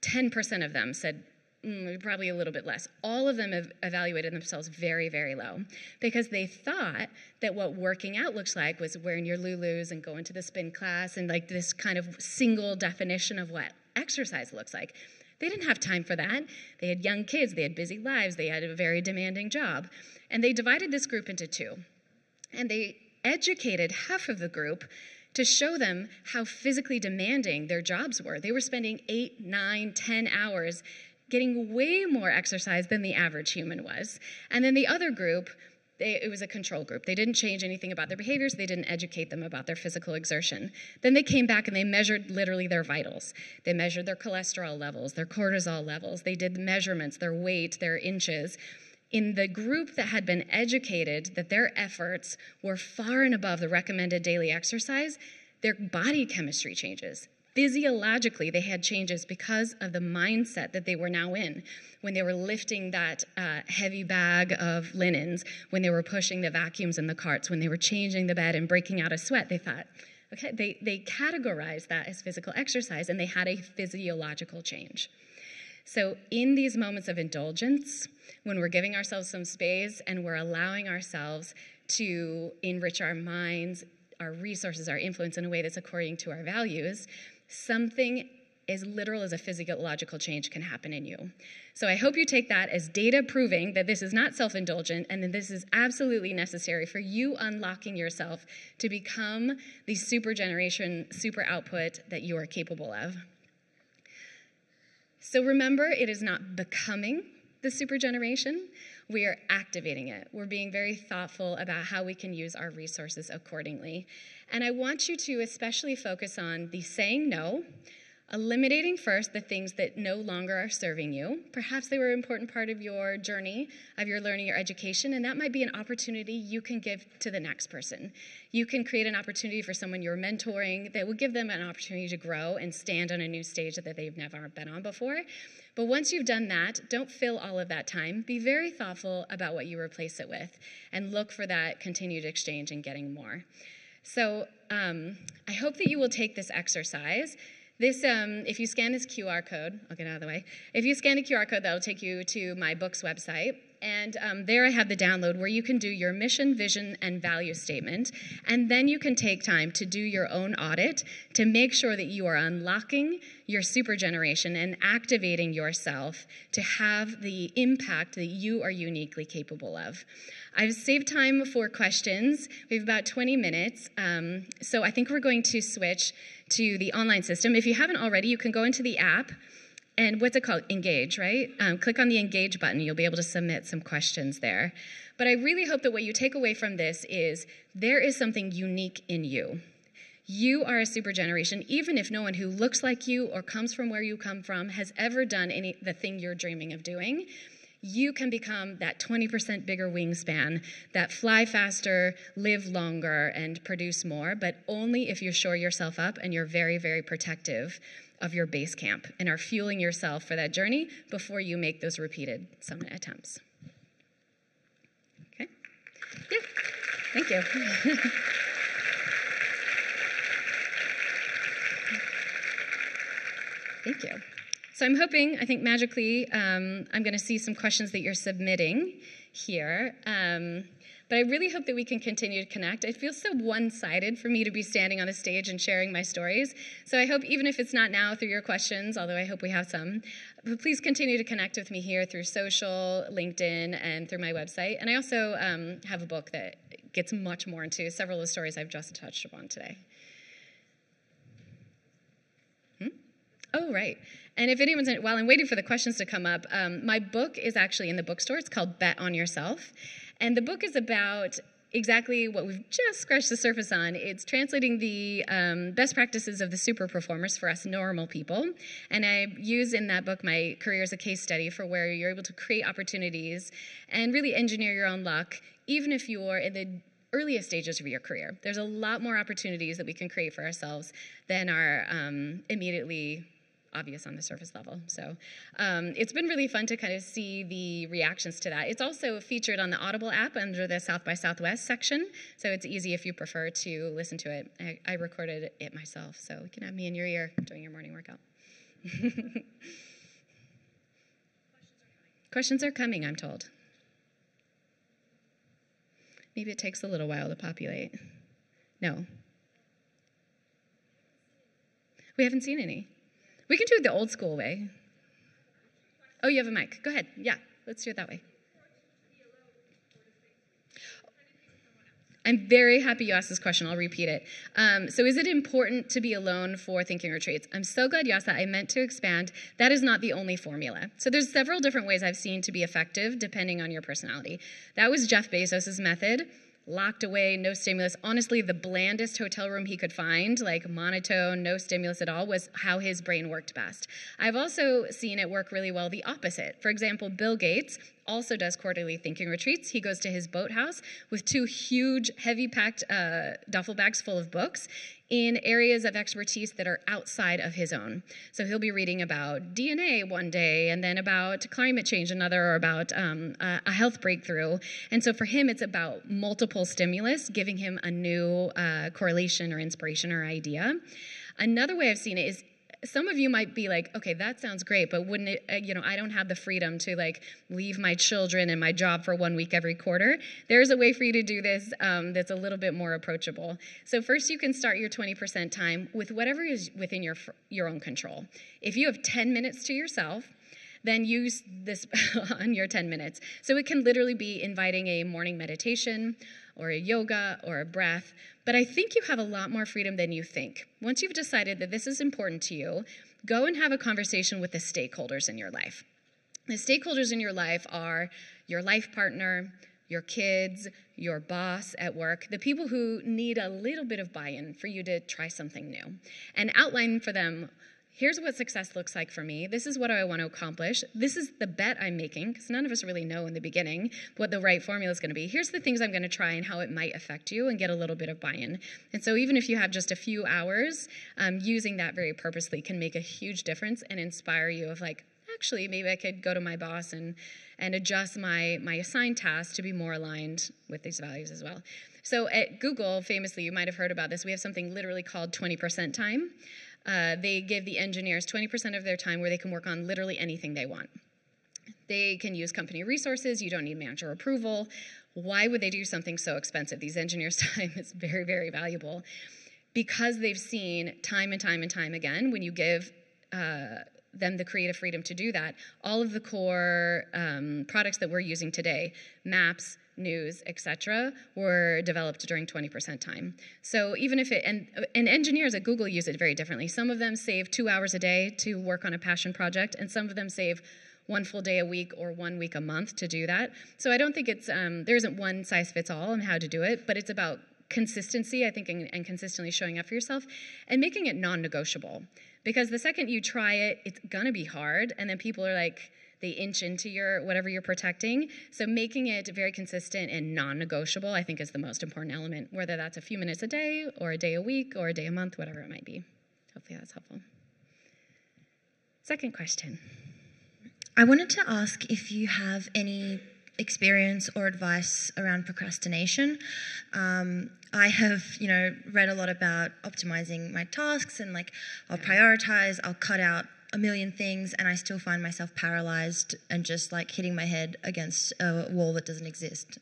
ten percent of them said, Mm, probably a little bit less. All of them have evaluated themselves very, very low, because they thought that what working out looks like was wearing your Lulus and going to the spin class and like this kind of single definition of what exercise looks like. They didn't have time for that. They had young kids. They had busy lives. They had a very demanding job. And they divided this group into two. And they educated half of the group to show them how physically demanding their jobs were. They were spending eight, nine, ten hours getting way more exercise than the average human was. And then the other group, they, it was a control group. They didn't change anything about their behaviors. They didn't educate them about their physical exertion. Then they came back and they measured literally their vitals. They measured their cholesterol levels, their cortisol levels. They did measurements, their weight, their inches. In the group that had been educated that their efforts were far and above the recommended daily exercise, their body chemistry changes. Physiologically, they had changes because of the mindset that they were now in when they were lifting that uh, heavy bag of linens, when they were pushing the vacuums in the carts, when they were changing the bed and breaking out a sweat. They thought, okay, they, they categorized that as physical exercise, and they had a physiological change. So in these moments of indulgence, when we're giving ourselves some space and we're allowing ourselves to enrich our minds, our resources, our influence in a way that's according to our values, something as literal as a physiological change can happen in you. So I hope you take that as data proving that this is not self-indulgent and that this is absolutely necessary for you unlocking yourself to become the super generation, super output that you are capable of. So remember, it is not becoming the super generation. We are activating it. We're being very thoughtful about how we can use our resources accordingly. And I want you to especially focus on the saying no, eliminating first the things that no longer are serving you. Perhaps they were an important part of your journey, of your learning, your education, and that might be an opportunity you can give to the next person. You can create an opportunity for someone you're mentoring that will give them an opportunity to grow and stand on a new stage that they've never been on before. But once you've done that, don't fill all of that time. Be very thoughtful about what you replace it with, and look for that continued exchange and getting more. So um, I hope that you will take this exercise. This, um, if you scan this Q R code, I'll get out of the way. If you scan a Q R code, that'll take you to my book's website. And um, there I have the download where you can do your mission, vision, and value statement. And then you can take time to do your own audit to make sure that you are unlocking your super generation and activating yourself to have the impact that you are uniquely capable of. I've saved time for questions. We have about twenty minutes. Um, so I think we're going to switch to the online system. If you haven't already, you can go into the app and what's it called? Engage, right? Um, click on the Engage button. You'll be able to submit some questions there. But I really hope that what you take away from this is there is something unique in you. You are a super generation, even if no one who looks like you or comes from where you come from has ever done any the thing you're dreaming of doing. you can become that twenty percent bigger wingspan, that fly faster, live longer, and produce more, but only if you shore yourself up and you're very, very protective of your base camp and are fueling yourself for that journey before you make those repeated summit attempts. Okay? Yeah. Thank you. Thank you. So I'm hoping, I think magically, um, I'm going to see some questions that you're submitting here. Um, but I really hope that we can continue to connect. It feels so one-sided for me to be standing on a stage and sharing my stories. So I hope, even if it's not now through your questions, although I hope we have some, but please continue to connect with me here through social, LinkedIn, and through my website. And I also um, have a book that gets much more into several of the stories I've just touched upon today. Oh, right. And if anyone's, while I'm waiting for the questions to come up, um, my book is actually in the bookstore. It's called Bet on Yourself. And the book is about exactly what we've just scratched the surface on. It's translating the um, best practices of the super performers for us normal people. And I use in that book my career as a case study for where you're able to create opportunities and really engineer your own luck, even if you're in the earliest stages of your career. There's a lot more opportunities that we can create for ourselves than are um, immediately obvious on the surface level. So um, it's been really fun to kind of see the reactions to that. It's also featured on the Audible app under the South by Southwest section, so it's easy if you prefer to listen to it. I, I recorded it myself, so you can have me in your ear doing your morning workout. Questions are coming. Questions are coming, I'm told. Maybe it takes a little while to populate. No. We haven't seen any. We can do it the old school way. Oh, you have a mic. Go ahead. Yeah, let's do it that way. I'm very happy you asked this question. I'll repeat it. Um, so is it important to be alone for thinking retreats? I'm so glad you asked that. I meant to expand. That is not the only formula. So there's several different ways I've seen to be effective depending on your personality. That was Jeff Bezos' method. Locked away, no stimulus. Honestly, the blandest hotel room he could find, like monotone, no stimulus at all, was how his brain worked best. I've also seen it work really well the opposite. For example, Bill Gates also does quarterly thinking retreats. He goes to his boathouse with two huge, heavy-packed uh, duffel bags full of books in areas of expertise that are outside of his own. So he'll be reading about D N A one day, and then about climate change another, or about um, a health breakthrough. And so for him, it's about multiple stimulus, giving him a new uh, correlation or inspiration or idea. Another way I've seen it is, some of you might be like, okay, that sounds great, but wouldn't it, you know, I don't have the freedom to like leave my children and my job for one week every quarter. There's a way for you to do this um, that's a little bit more approachable. So first you can start your twenty percent time with whatever is within your, your own control. If you have ten minutes to yourself, then use this on your ten minutes. So it can literally be inviting a morning meditation, or a yoga, or a breath. But I think you have a lot more freedom than you think. Once you've decided that this is important to you, go and have a conversation with the stakeholders in your life. The stakeholders in your life are your life partner, your kids, your boss at work, the people who need a little bit of buy-in for you to try something new. And outline for them, here's what success looks like for me. This is what I want to accomplish. This is the bet I'm making, because none of us really know in the beginning what the right formula is going to be. Here's the things I'm going to try and how it might affect you, and get a little bit of buy-in. And so even if you have just a few hours, um, using that very purposely can make a huge difference and inspire you of like, actually, maybe I could go to my boss and, and adjust my, my assigned tasks to be more aligned with these values as well. So at Google, famously, you might have heard about this, we have something literally called twenty percent time. Uh, they give the engineers twenty percent of their time where they can work on literally anything they want. They can use company resources. You don't need manager approval. Why would they do something so expensive? These engineers' time is very, very valuable. Because they've seen time and time and time again, when you give uh, them the creative freedom to do that, all of the core um, products that we're using today, maps, news, et cetera, were developed during twenty percent time. So even if it, and, and engineers at Google use it very differently. Some of them save two hours a day to work on a passion project, and some of them save one full day a week or one week a month to do that. So I don't think it's, um, there isn't one size fits all on how to do it, but it's about consistency, I think, and, and consistently showing up for yourself and making it non-negotiable. Because the second you try it, it's gonna be hard, and then people are like, they inch into your whatever you're protecting. So making it very consistent and non-negotiable, I think, is the most important element, whether that's a few minutes a day or a day a week or a day a month, whatever it might be. Hopefully that's helpful. Second question. I wanted to ask if you have any experience or advice around procrastination. Um, I have, you know, read a lot about optimizing my tasks and like I'll prioritize, I'll cut out a million things, and I still find myself paralyzed and just like hitting my head against a wall that doesn't exist.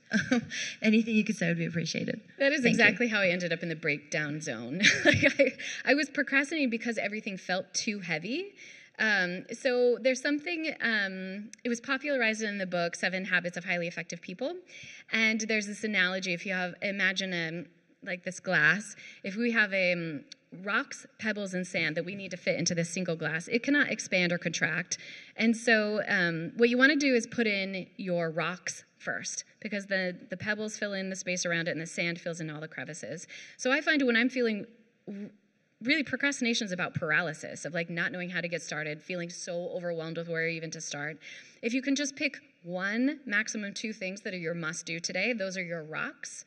Anything you could say would be appreciated. That is Thank exactly you. How I ended up in the breakdown zone. like I, I was procrastinating because everything felt too heavy. Um, so there's something, um, it was popularized in the book, Seven Habits of Highly Effective People. And there's this analogy, if you have, imagine a, like this glass, if we have a um, rocks, pebbles, and sand that we need to fit into this single glass, it cannot expand or contract. And so um, what you want to do is put in your rocks first, because the, the pebbles fill in the space around it and the sand fills in all the crevices. So I find when I'm feeling... really, procrastination is about paralysis, of like not knowing how to get started, feeling so overwhelmed with where even to start. If you can just pick one, maximum two things that are your must-do today, those are your rocks.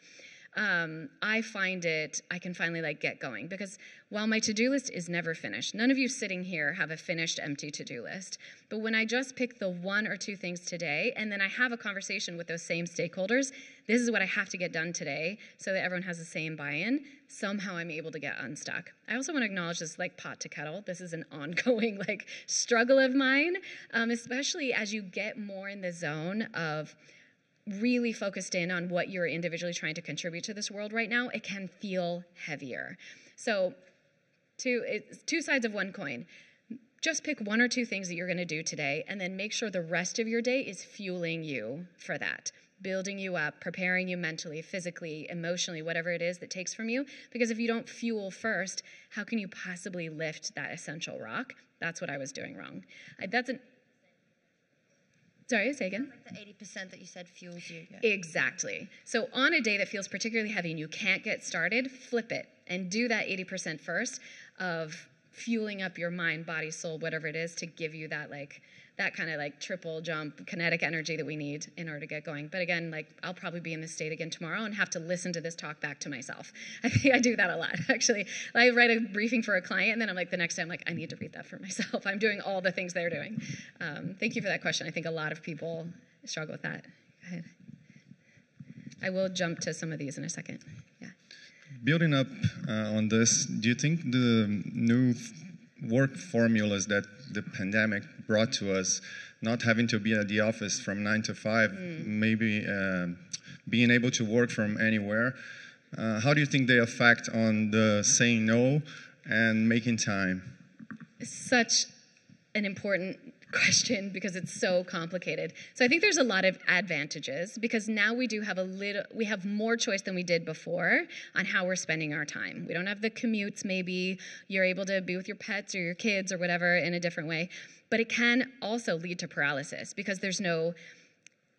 Um, I find it, I can finally like get going, because while my to-do list is never finished, none of you sitting here have a finished empty to-do list, but when I just pick the one or two things today, and then I have a conversation with those same stakeholders, this is what I have to get done today so that everyone has the same buy-in, somehow I'm able to get unstuck. I also want to acknowledge this like pot to kettle. This is an ongoing like struggle of mine, um, especially as you get more in the zone of really focused in on what you're individually trying to contribute to this world right now, it can feel heavier. So two, it's two sides of one coin. Just pick one or two things that you're going to do today, and then make sure the rest of your day is fueling you for that, building you up, preparing you mentally, physically, emotionally, whatever it is that takes from you. Because if you don't fuel first, how can you possibly lift that essential rock? That's what I was doing wrong. I, that's an Sorry, say again. Like the eighty percent that you said fuels you. Yeah. Exactly. So on a day that feels particularly heavy and you can't get started, flip it and do that eighty percent first of fueling up your mind, body, soul, whatever it is to give you that like that kind of like triple jump kinetic energy that we need in order to get going. But again, like I'll probably be in this state again tomorrow and have to listen to this talk back to myself. I think I do that a lot, actually. I write a briefing for a client and then I'm like the next day I'm like, I need to read that for myself. I'm doing all the things they're doing. Um, thank you for that question. I think a lot of people struggle with that. Go ahead. I will jump to some of these in a second. Yeah. Building up uh, on this, do you think the new work formulas that the pandemic brought to us, not having to be at the office from nine to five, mm. maybe uh, being able to work from anywhere, uh, how do you think they affect on the saying no and making time? Such an important question because it's so complicated. So I think there's a lot of advantages because now we do have a little, we have more choice than we did before on how we're spending our time. We don't have the commutes, maybe you're able to be with your pets or your kids or whatever in a different way, but it can also lead to paralysis because there's no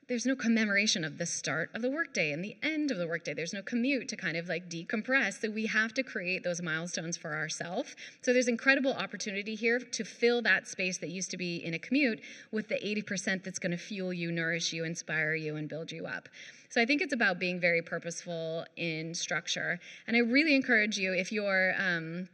There's no commemoration of the start of the workday and the end of the workday. There's no commute to kind of like decompress. So we have to create those milestones for ourselves. So there's incredible opportunity here to fill that space that used to be in a commute with the eighty percent that's going to fuel you, nourish you, inspire you, and build you up. So I think it's about being very purposeful in structure. And I really encourage you, if you're... Um,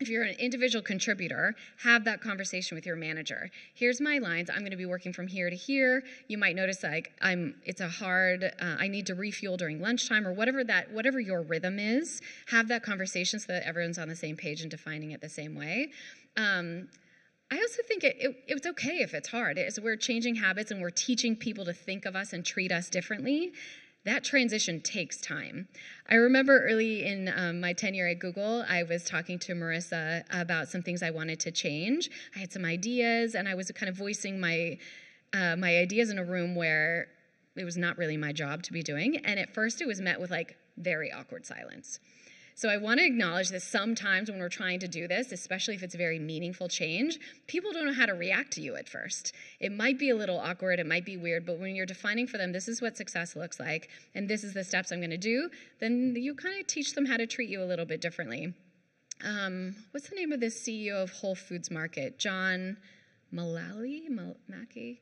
If you're an individual contributor, have that conversation with your manager. Here's my lines. I'm going to be working from here to here. You might notice like I'm. It's a hard. Uh, I need to refuel during lunchtime or whatever that. Whatever your rhythm is, have that conversation so that everyone's on the same page and defining it the same way. Um, I also think it, it, it's okay if it's hard. It's, we're changing habits and we're teaching people to think of us and treat us differently. That transition takes time. I remember early in um, my tenure at Google, I was talking to Marissa about some things I wanted to change. I had some ideas, and I was kind of voicing my uh, my ideas in a room where it was not really my job to be doing. And at first, it was met with like very awkward silence. So I want to acknowledge that sometimes when we're trying to do this, especially if it's very meaningful change, people don't know how to react to you at first. It might be a little awkward, it might be weird, but when you're defining for them, this is what success looks like, and this is the steps I'm going to do, then you kind of teach them how to treat you a little bit differently. Um, what's the name of this C E O of Whole Foods Market? John Mullally? Mullally?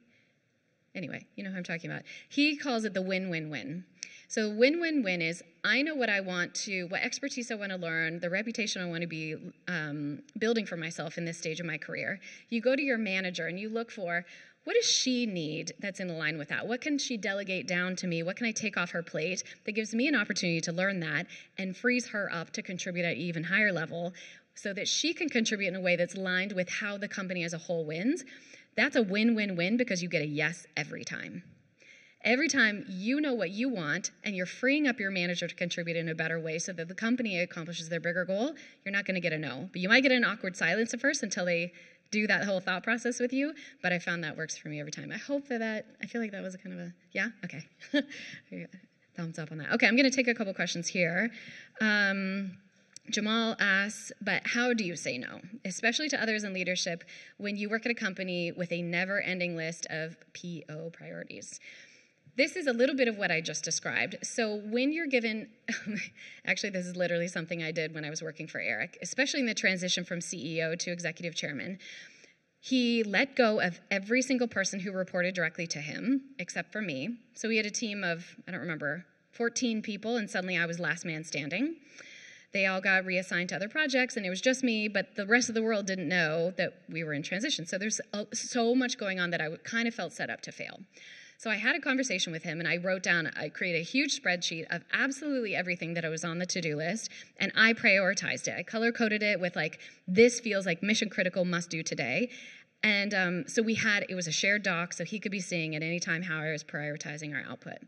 Anyway, you know who I'm talking about. He calls it the win-win-win. So win-win-win is, I know what I want to, what expertise I want to learn, the reputation I want to be um, building for myself in this stage of my career. You go to your manager and you look for, what does she need that's in line with that? What can she delegate down to me? What can I take off her plate that gives me an opportunity to learn that and frees her up to contribute at an even higher level so that she can contribute in a way that's aligned with how the company as a whole wins? That's a win-win-win because you get a yes every time. Every time you know what you want and you're freeing up your manager to contribute in a better way so that the company accomplishes their bigger goal, you're not going to get a no. But you might get an awkward silence at first until they do that whole thought process with you, but I found that works for me every time. I hope that that, I feel like that was kind of a, yeah? Okay. Thumbs up on that. Okay, I'm going to take a couple questions here. Um, Jamal asks, but how do you say no, especially to others in leadership, when you work at a company with a never-ending list of P O priorities? This is a little bit of what I just described. So when you're given, actually this is literally something I did when I was working for Eric, especially in the transition from C E O to executive chairman. He let go of every single person who reported directly to him, except for me. So we had a team of, I don't remember, fourteen people, and suddenly I was last man standing. They all got reassigned to other projects, and it was just me, but the rest of the world didn't know that we were in transition. So there's so much going on that I kind of felt set up to fail. So I had a conversation with him, and I wrote down, I created a huge spreadsheet of absolutely everything that was on the to-do list, and I prioritized it. I color-coded it with, like, this feels like mission-critical, must-do today. And um, so we had, it was a shared doc, so he could be seeing at any time how I was prioritizing our output.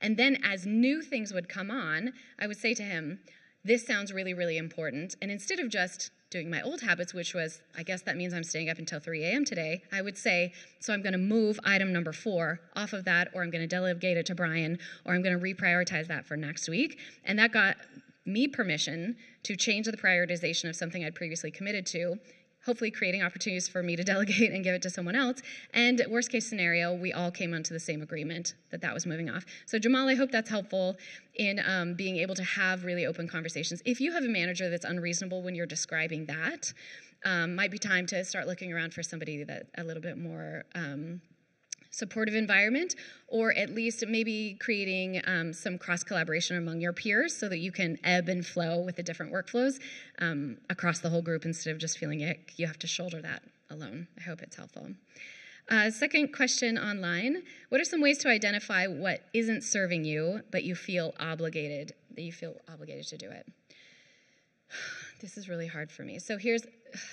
And then as new things would come on, I would say to him, this sounds really, really important. And instead of just doing my old habits, which was, I guess that means I'm staying up until three A M today, I would say, so I'm going to move item number four off of that, or I'm going to delegate it to Brian, or I'm going to reprioritize that for next week. And that got me permission to change the prioritization of something I'd previously committed to, hopefully creating opportunities for me to delegate and give it to someone else. And worst case scenario, we all came onto the same agreement that that was moving off. So Jamal, I hope that's helpful in um, being able to have really open conversations. If you have a manager that's unreasonable when you're describing that, um, might be time to start looking around for somebody that a little bit more um, supportive environment, or at least maybe creating um, some cross-collaboration among your peers so that you can ebb and flow with the different workflows um, across the whole group instead of just feeling it, you have to shoulder that alone. I hope it's helpful. Uh, second question online, what are some ways to identify what isn't serving you but you feel obligated, that you feel obligated to do it? This is really hard for me. So here's,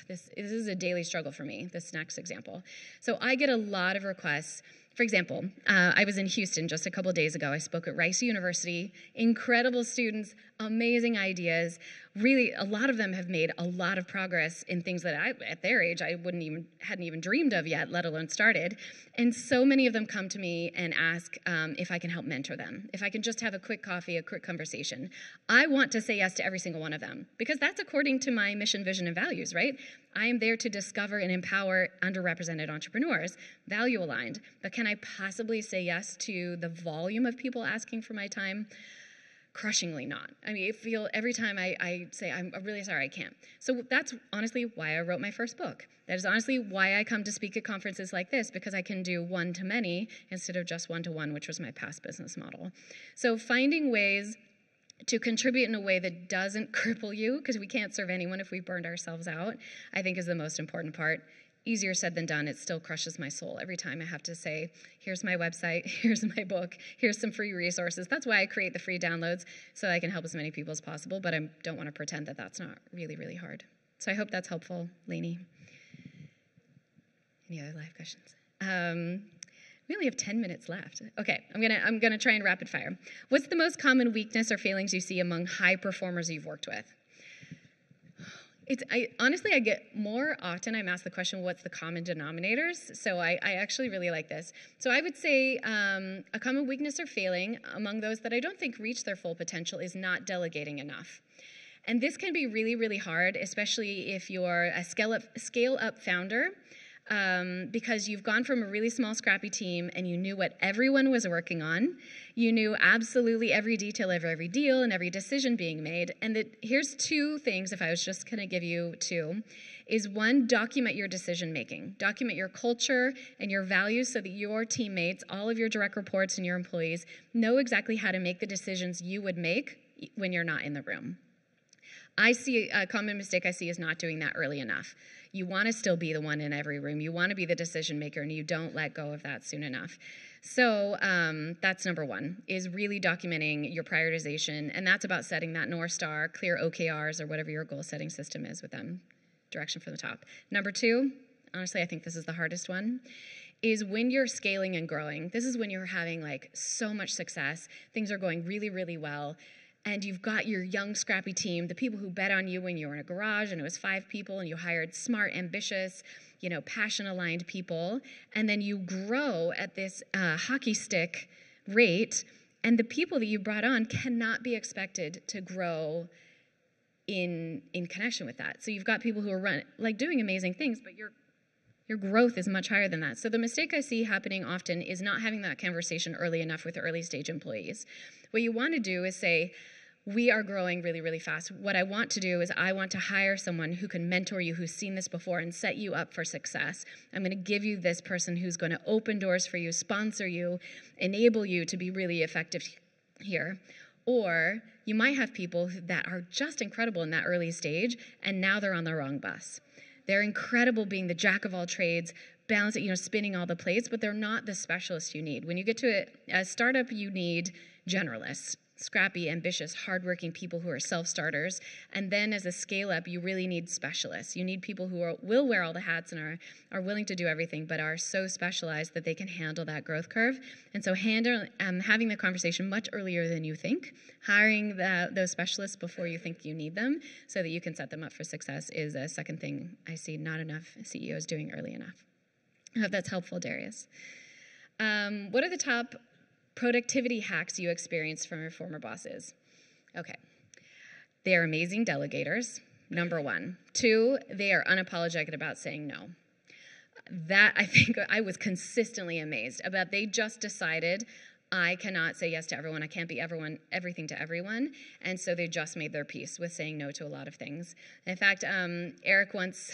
this, this is a daily struggle for me, this next example. So I get a lot of requests. For example, uh, I was in Houston just a couple of days ago. I spoke at Rice University, incredible students, amazing ideas. Really, a lot of them have made a lot of progress in things that I, at their age, I wouldn't even, hadn't even dreamed of yet, let alone started. And so many of them come to me and ask um, if I can help mentor them, if I can just have a quick coffee, a quick conversation. I want to say yes to every single one of them because that's according to my mission, vision, and values, right? I am there to discover and empower underrepresented entrepreneurs, value aligned. But can I possibly say yes to the volume of people asking for my time? Crushingly not. I mean, I feel every time I, I say, I'm really sorry, I can't. So that's honestly why I wrote my first book. That is honestly why I come to speak at conferences like this, because I can do one-to-many instead of just one-to-one, which was my past business model. So finding ways to contribute in a way that doesn't cripple you, because we can't serve anyone if we've burned ourselves out, I think is the most important part. Easier said than done. It still crushes my soul every time I have to say, here's my website, here's my book, here's some free resources. That's why I create the free downloads, so I can help as many people as possible, but I don't want to pretend that that's not really, really hard. So I hope that's helpful, Lainey. Any other live questions? Um, We only have ten minutes left. Okay, I'm gonna I'm gonna try and rapid fire. What's the most common weakness or failings you see among high performers you've worked with? It's I, honestly I get more often I'm asked the question, what's the common denominators? So I, I actually really like this. So I would say um, a common weakness or failing among those that I don't think reach their full potential is not delegating enough. And this can be really, really hard, especially if you're a scale up, scale up founder. um, because you've gone from a really small, scrappy team and you knew what everyone was working on. You knew absolutely every detail of every deal and every decision being made. And that, here's two things, if I was just going to give you two, is one, document your decision-making. Document your culture and your values so that your teammates, all of your direct reports and your employees know exactly how to make the decisions you would make when you're not in the room. I see a common mistake I see is not doing that early enough. You want to still be the one in every room. You want to be the decision maker, and you don't let go of that soon enough. So um, that's number one, is really documenting your prioritization, and that's about setting that North Star, clear O K Rs, or whatever your goal-setting system is with them. Direction from the top. Number two, honestly, I think this is the hardest one, is when you're scaling and growing. This is when you're having like so much success. Things are going really, really well. And you've got your young, scrappy team, the people who bet on you when you were in a garage and it was five people and you hired smart, ambitious, you know, passion-aligned people. And then you grow at this uh, hockey stick rate, and the people that you brought on cannot be expected to grow in in connection with that. So you've got people who are run, like doing amazing things, but your your growth is much higher than that. So the mistake I see happening often is not having that conversation early enough with early stage employees. What you want to do is say, we are growing really, really fast. What I want to do is I want to hire someone who can mentor you, who's seen this before, and set you up for success. I'm going to give you this person who's going to open doors for you, sponsor you, enable you to be really effective here. Or you might have people that are just incredible in that early stage, and now they're on the wrong bus. They're incredible being the jack of all trades, balance, you know, spinning all the plates, but they're not the specialist you need. When you get to a, a startup, you need generalists, scrappy, ambitious, hardworking people who are self-starters. And then as a scale-up, you really need specialists. You need people who are, will wear all the hats and are, are willing to do everything, but are so specialized that they can handle that growth curve. And so handle, um, having the conversation much earlier than you think, hiring the, those specialists before you think you need them so that you can set them up for success is a second thing I see not enough C E Os doing early enough. I hope that's helpful, Darius. Um, what are the top productivity hacks you experienced from your former bosses? Okay, they are amazing delegators, number one. Two, they are unapologetic about saying no. That, I think, I was consistently amazed about. They just decided, I cannot say yes to everyone, I can't be everyone, everything to everyone, and so they just made their peace with saying no to a lot of things. In fact, um, Eric once,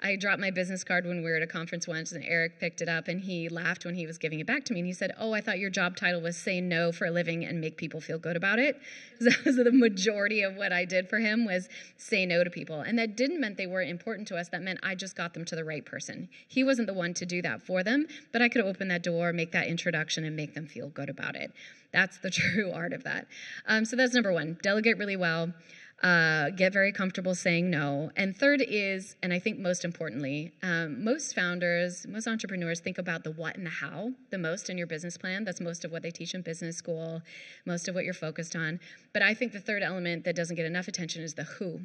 I dropped my business card when we were at a conference once, and Eric picked it up, and he laughed when he was giving it back to me, and he said, oh, I thought your job title was say no for a living and make people feel good about it. So, so the majority of what I did for him was say no to people, and that didn't mean they weren't important to us, that meant I just got them to the right person. He wasn't the one to do that for them, but I could open that door, make that introduction, and make them feel good about it. That's the true art of that. Um, so that's number one, delegate really well, uh, get very comfortable saying no. And third is, and I think most importantly, um, most founders, most entrepreneurs think about the what and the how the most in your business plan. That's most of what they teach in business school, most of what you're focused on. But I think the third element that doesn't get enough attention is the who.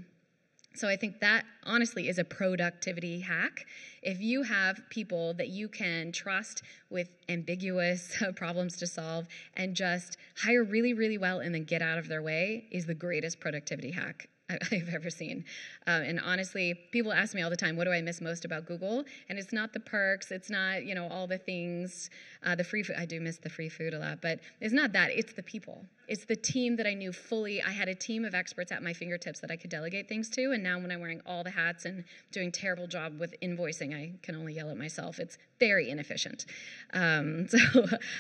So I think that, honestly, is a productivity hack. If you have people that you can trust with ambiguous problems to solve and just hire really, really well and then get out of their way is the greatest productivity hack I've ever seen. Um, and honestly, people ask me all the time, what do I miss most about Google? And it's not the perks, it's not, you know, all the things, uh, the free food. I do miss the free food a lot, but it's not that, it's the people. It's the team that I knew fully. I had a team of experts at my fingertips that I could delegate things to, and now when I'm wearing all the hats and doing a terrible job with invoicing, I can only yell at myself. It's very inefficient. Um, so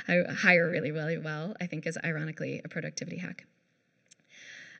I hire really, really well, I think is ironically a productivity hack.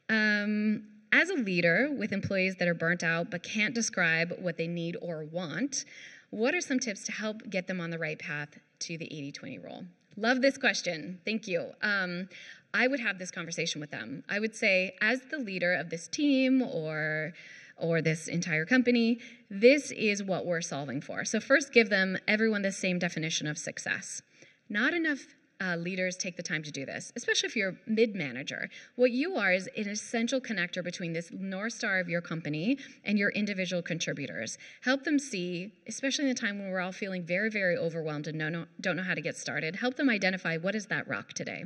Um, As a leader with employees that are burnt out but can't describe what they need or want, what are some tips to help get them on the right path to the eighty twenty rule? Love this question. Thank you. Um, I would have this conversation with them. I would say, as the leader of this team or or this entire company, this is what we're solving for. So first, give them, everyone, the same definition of success. Not enough Uh, leaders take the time to do this, especially if you're a mid-manager. What you are is an essential connector between this North Star of your company and your individual contributors. Help them see, especially in the time when we're all feeling very, very overwhelmed and no, no, don't know how to get started, help them identify what is that rock today.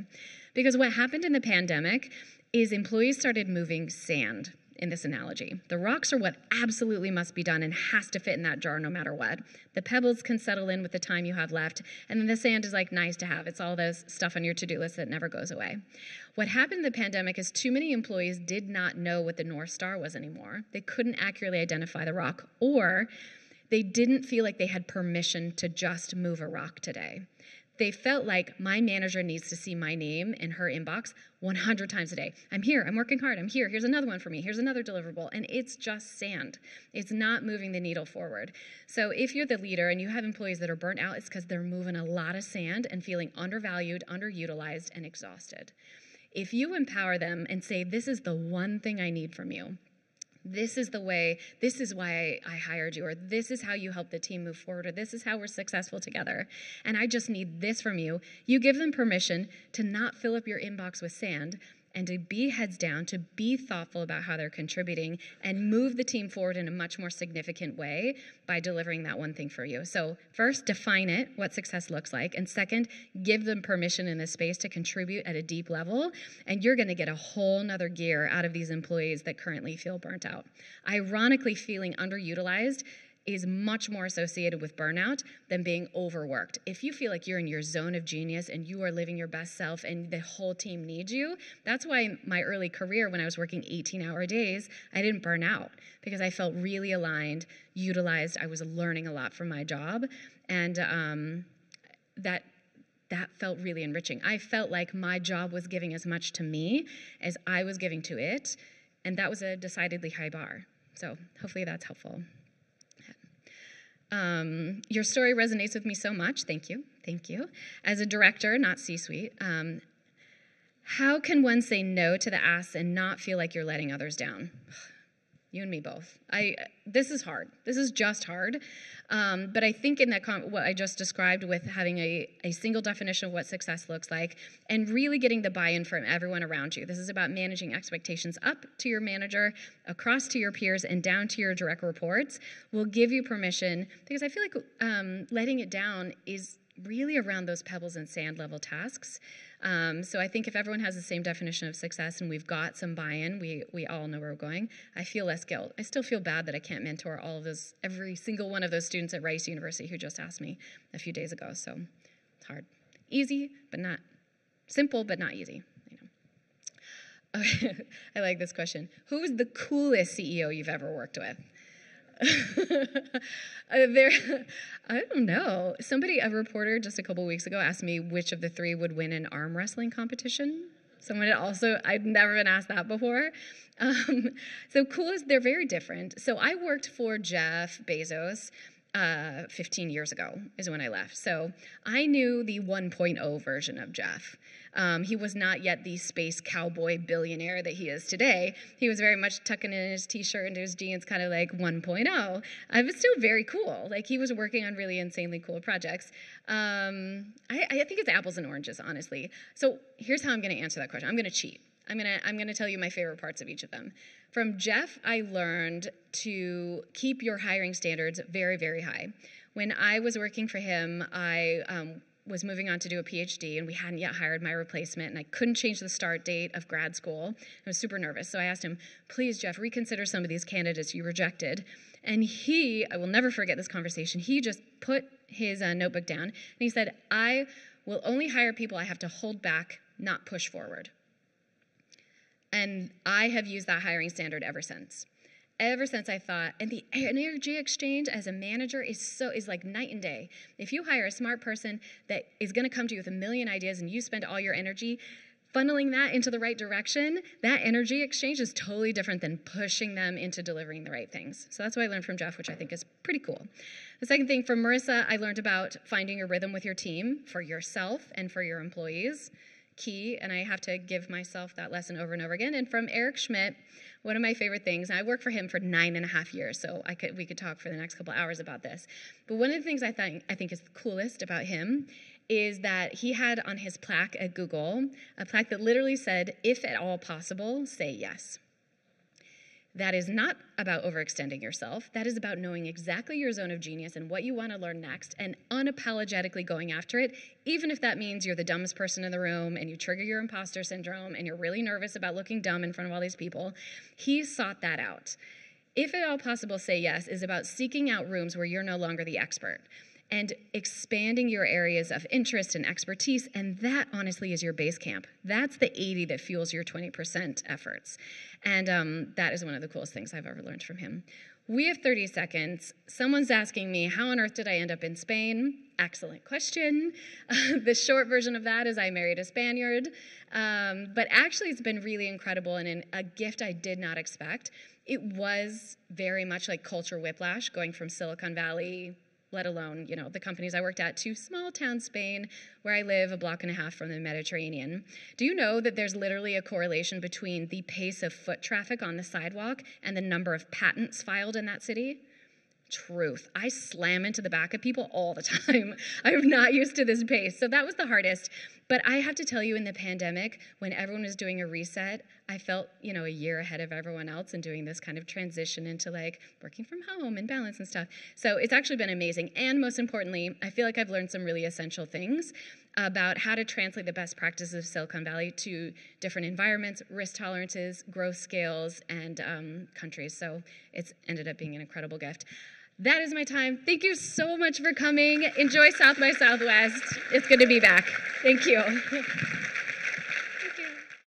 Because what happened in the pandemic is employees started moving sand. in this analogy. The rocks are what absolutely must be done and has to fit in that jar no matter what. The pebbles can settle in with the time you have left, and then the sand is like nice to have. It's all those stuff on your to-do list that never goes away. What happened in the pandemic is too many employees did not know what the North Star was anymore. They couldn't accurately identify the rock, or they didn't feel like they had permission to just move a rock today. They felt like my manager needs to see my name in her inbox one hundred times a day. I'm here, I'm working hard, I'm here, here's another one for me, here's another deliverable, and it's just sand. It's not moving the needle forward. So if you're the leader and you have employees that are burnt out, it's because they're moving a lot of sand and feeling undervalued, underutilized, and exhausted. If you empower them and say, this is the one thing I need from you, this is the way, this is why I hired you, or this is how you help the team move forward, or this is how we're successful together, and I just need this from you, you give them permission to not fill up your inbox with sand and to be heads down, to be thoughtful about how they're contributing and move the team forward in a much more significant way by delivering that one thing for you. So first, define it, what success looks like, and second, give them permission in this space to contribute at a deep level, and you're gonna get a whole nother gear out of these employees that currently feel burnt out. Ironically, feeling underutilized is much more associated with burnout than being overworked. If you feel like you're in your zone of genius and you are living your best self and the whole team needs you, that's why in my early career when I was working eighteen hour days, I didn't burn out because I felt really aligned, utilized, I was learning a lot from my job, and um, that that felt really enriching. I felt like my job was giving as much to me as I was giving to it, and that was a decidedly high bar. So hopefully that's helpful. Um, your story resonates with me so much. Thank you. Thank you. As a director, not C-suite, um, how can one say no to the ask and not feel like you're letting others down? You and me both. I, this is hard. This is just hard. Um, but I think in that com what I just described with having a, a single definition of what success looks like and really getting the buy-in from everyone around you. This is about managing expectations up to your manager, across to your peers, and down to your direct reports will give you permission, because I feel like um, letting it down is really around those pebbles and sand level tasks. Um, so I think if everyone has the same definition of success and we've got some buy-in, we, we all know where we're going, I feel less guilt. I still feel bad that I can't mentor all of those, every single one of those students at Rice University who just asked me a few days ago, so it's hard. Easy, but not, simple, but not easy. I know. Okay. I like this question. Who is the coolest C E O you've ever worked with? there, I don't know. Somebody, a reporter just a couple weeks ago asked me which of the three would win an arm wrestling competition. Someone had also, I'd never been asked that before. Um, so cool is, they're very different. So I worked for Jeff Bezos uh, fifteen years ago is when I left. So I knew the one point oh version of Jeff. Um, he was not yet the space cowboy billionaire that he is today. He was very much tucking in his t-shirt into his jeans, kind of like one point oh. I was still very cool. Like, he was working on really insanely cool projects. Um, I, I think it's apples and oranges, honestly. So here's how I'm going to answer that question. I'm going to cheat. I'm going to I'm going to tell you my favorite parts of each of them. From Jeff, I learned to keep your hiring standards very, very high. When I was working for him, I... Um, was moving on to do a PhD, and we hadn't yet hired my replacement, and I couldn't change the start date of grad school. I was super nervous, so I asked him, please, Jeff, reconsider some of these candidates you rejected. And he, I will never forget this conversation, he just put his uh, notebook down, and he said, I will only hire people I have to hold back, not push forward. And I have used that hiring standard ever since. Ever since I thought, and the energy exchange as a manager is so is like night and day. If you hire a smart person that is going to come to you with a million ideas and you spend all your energy funneling that into the right direction, that energy exchange is totally different than pushing them into delivering the right things. So that's what I learned from Jeff, which I think is pretty cool. The second thing from Marissa, I learned about finding your rhythm with your team, for yourself and for your employees. Key, and I have to give myself that lesson over and over again. And from Eric Schmidt, one of my favorite things, and I worked for him for nine and a half years, so I could we could talk for the next couple hours about this. But one of the things I think I think is the coolest about him is that he had on his plaque at Google a plaque that literally said, "If at all possible, say yes." That is not about overextending yourself. That is about knowing exactly your zone of genius and what you want to learn next and unapologetically going after it, even if that means you're the dumbest person in the room and you trigger your imposter syndrome and you're really nervous about looking dumb in front of all these people. He sought that out. If at all possible, say yes is about seeking out rooms where you're no longer the expert and expanding your areas of interest and expertise, and that honestly is your base camp. That's the eighty that fuels your twenty percent efforts. And um, that is one of the coolest things I've ever learned from him. We have thirty seconds. Someone's asking me, how on earth did I end up in Spain? Excellent question. Uh, the short version of that is I married a Spaniard. Um, but actually, it's been really incredible and in a gift I did not expect. It was very much like culture whiplash, going from Silicon Valley, let alone, you know, the companies I worked at, to small town Spain, where I live a block and a half from the Mediterranean. Do you know that there's literally a correlation between the pace of foot traffic on the sidewalk and the number of patents filed in that city? Truth. I slam into the back of people all the time. I'm not used to this pace. So that was the hardest. But I have to tell you, in the pandemic, when everyone was doing a reset, I felt, you know, a year ahead of everyone else and doing this kind of transition into like working from home and balance and stuff. So it's actually been amazing. And most importantly, I feel like I've learned some really essential things about how to translate the best practices of Silicon Valley to different environments, risk tolerances, growth scales, and um, countries. So it's ended up being an incredible gift. That is my time. Thank you so much for coming. Enjoy South by Southwest. It's good to be back. Thank you.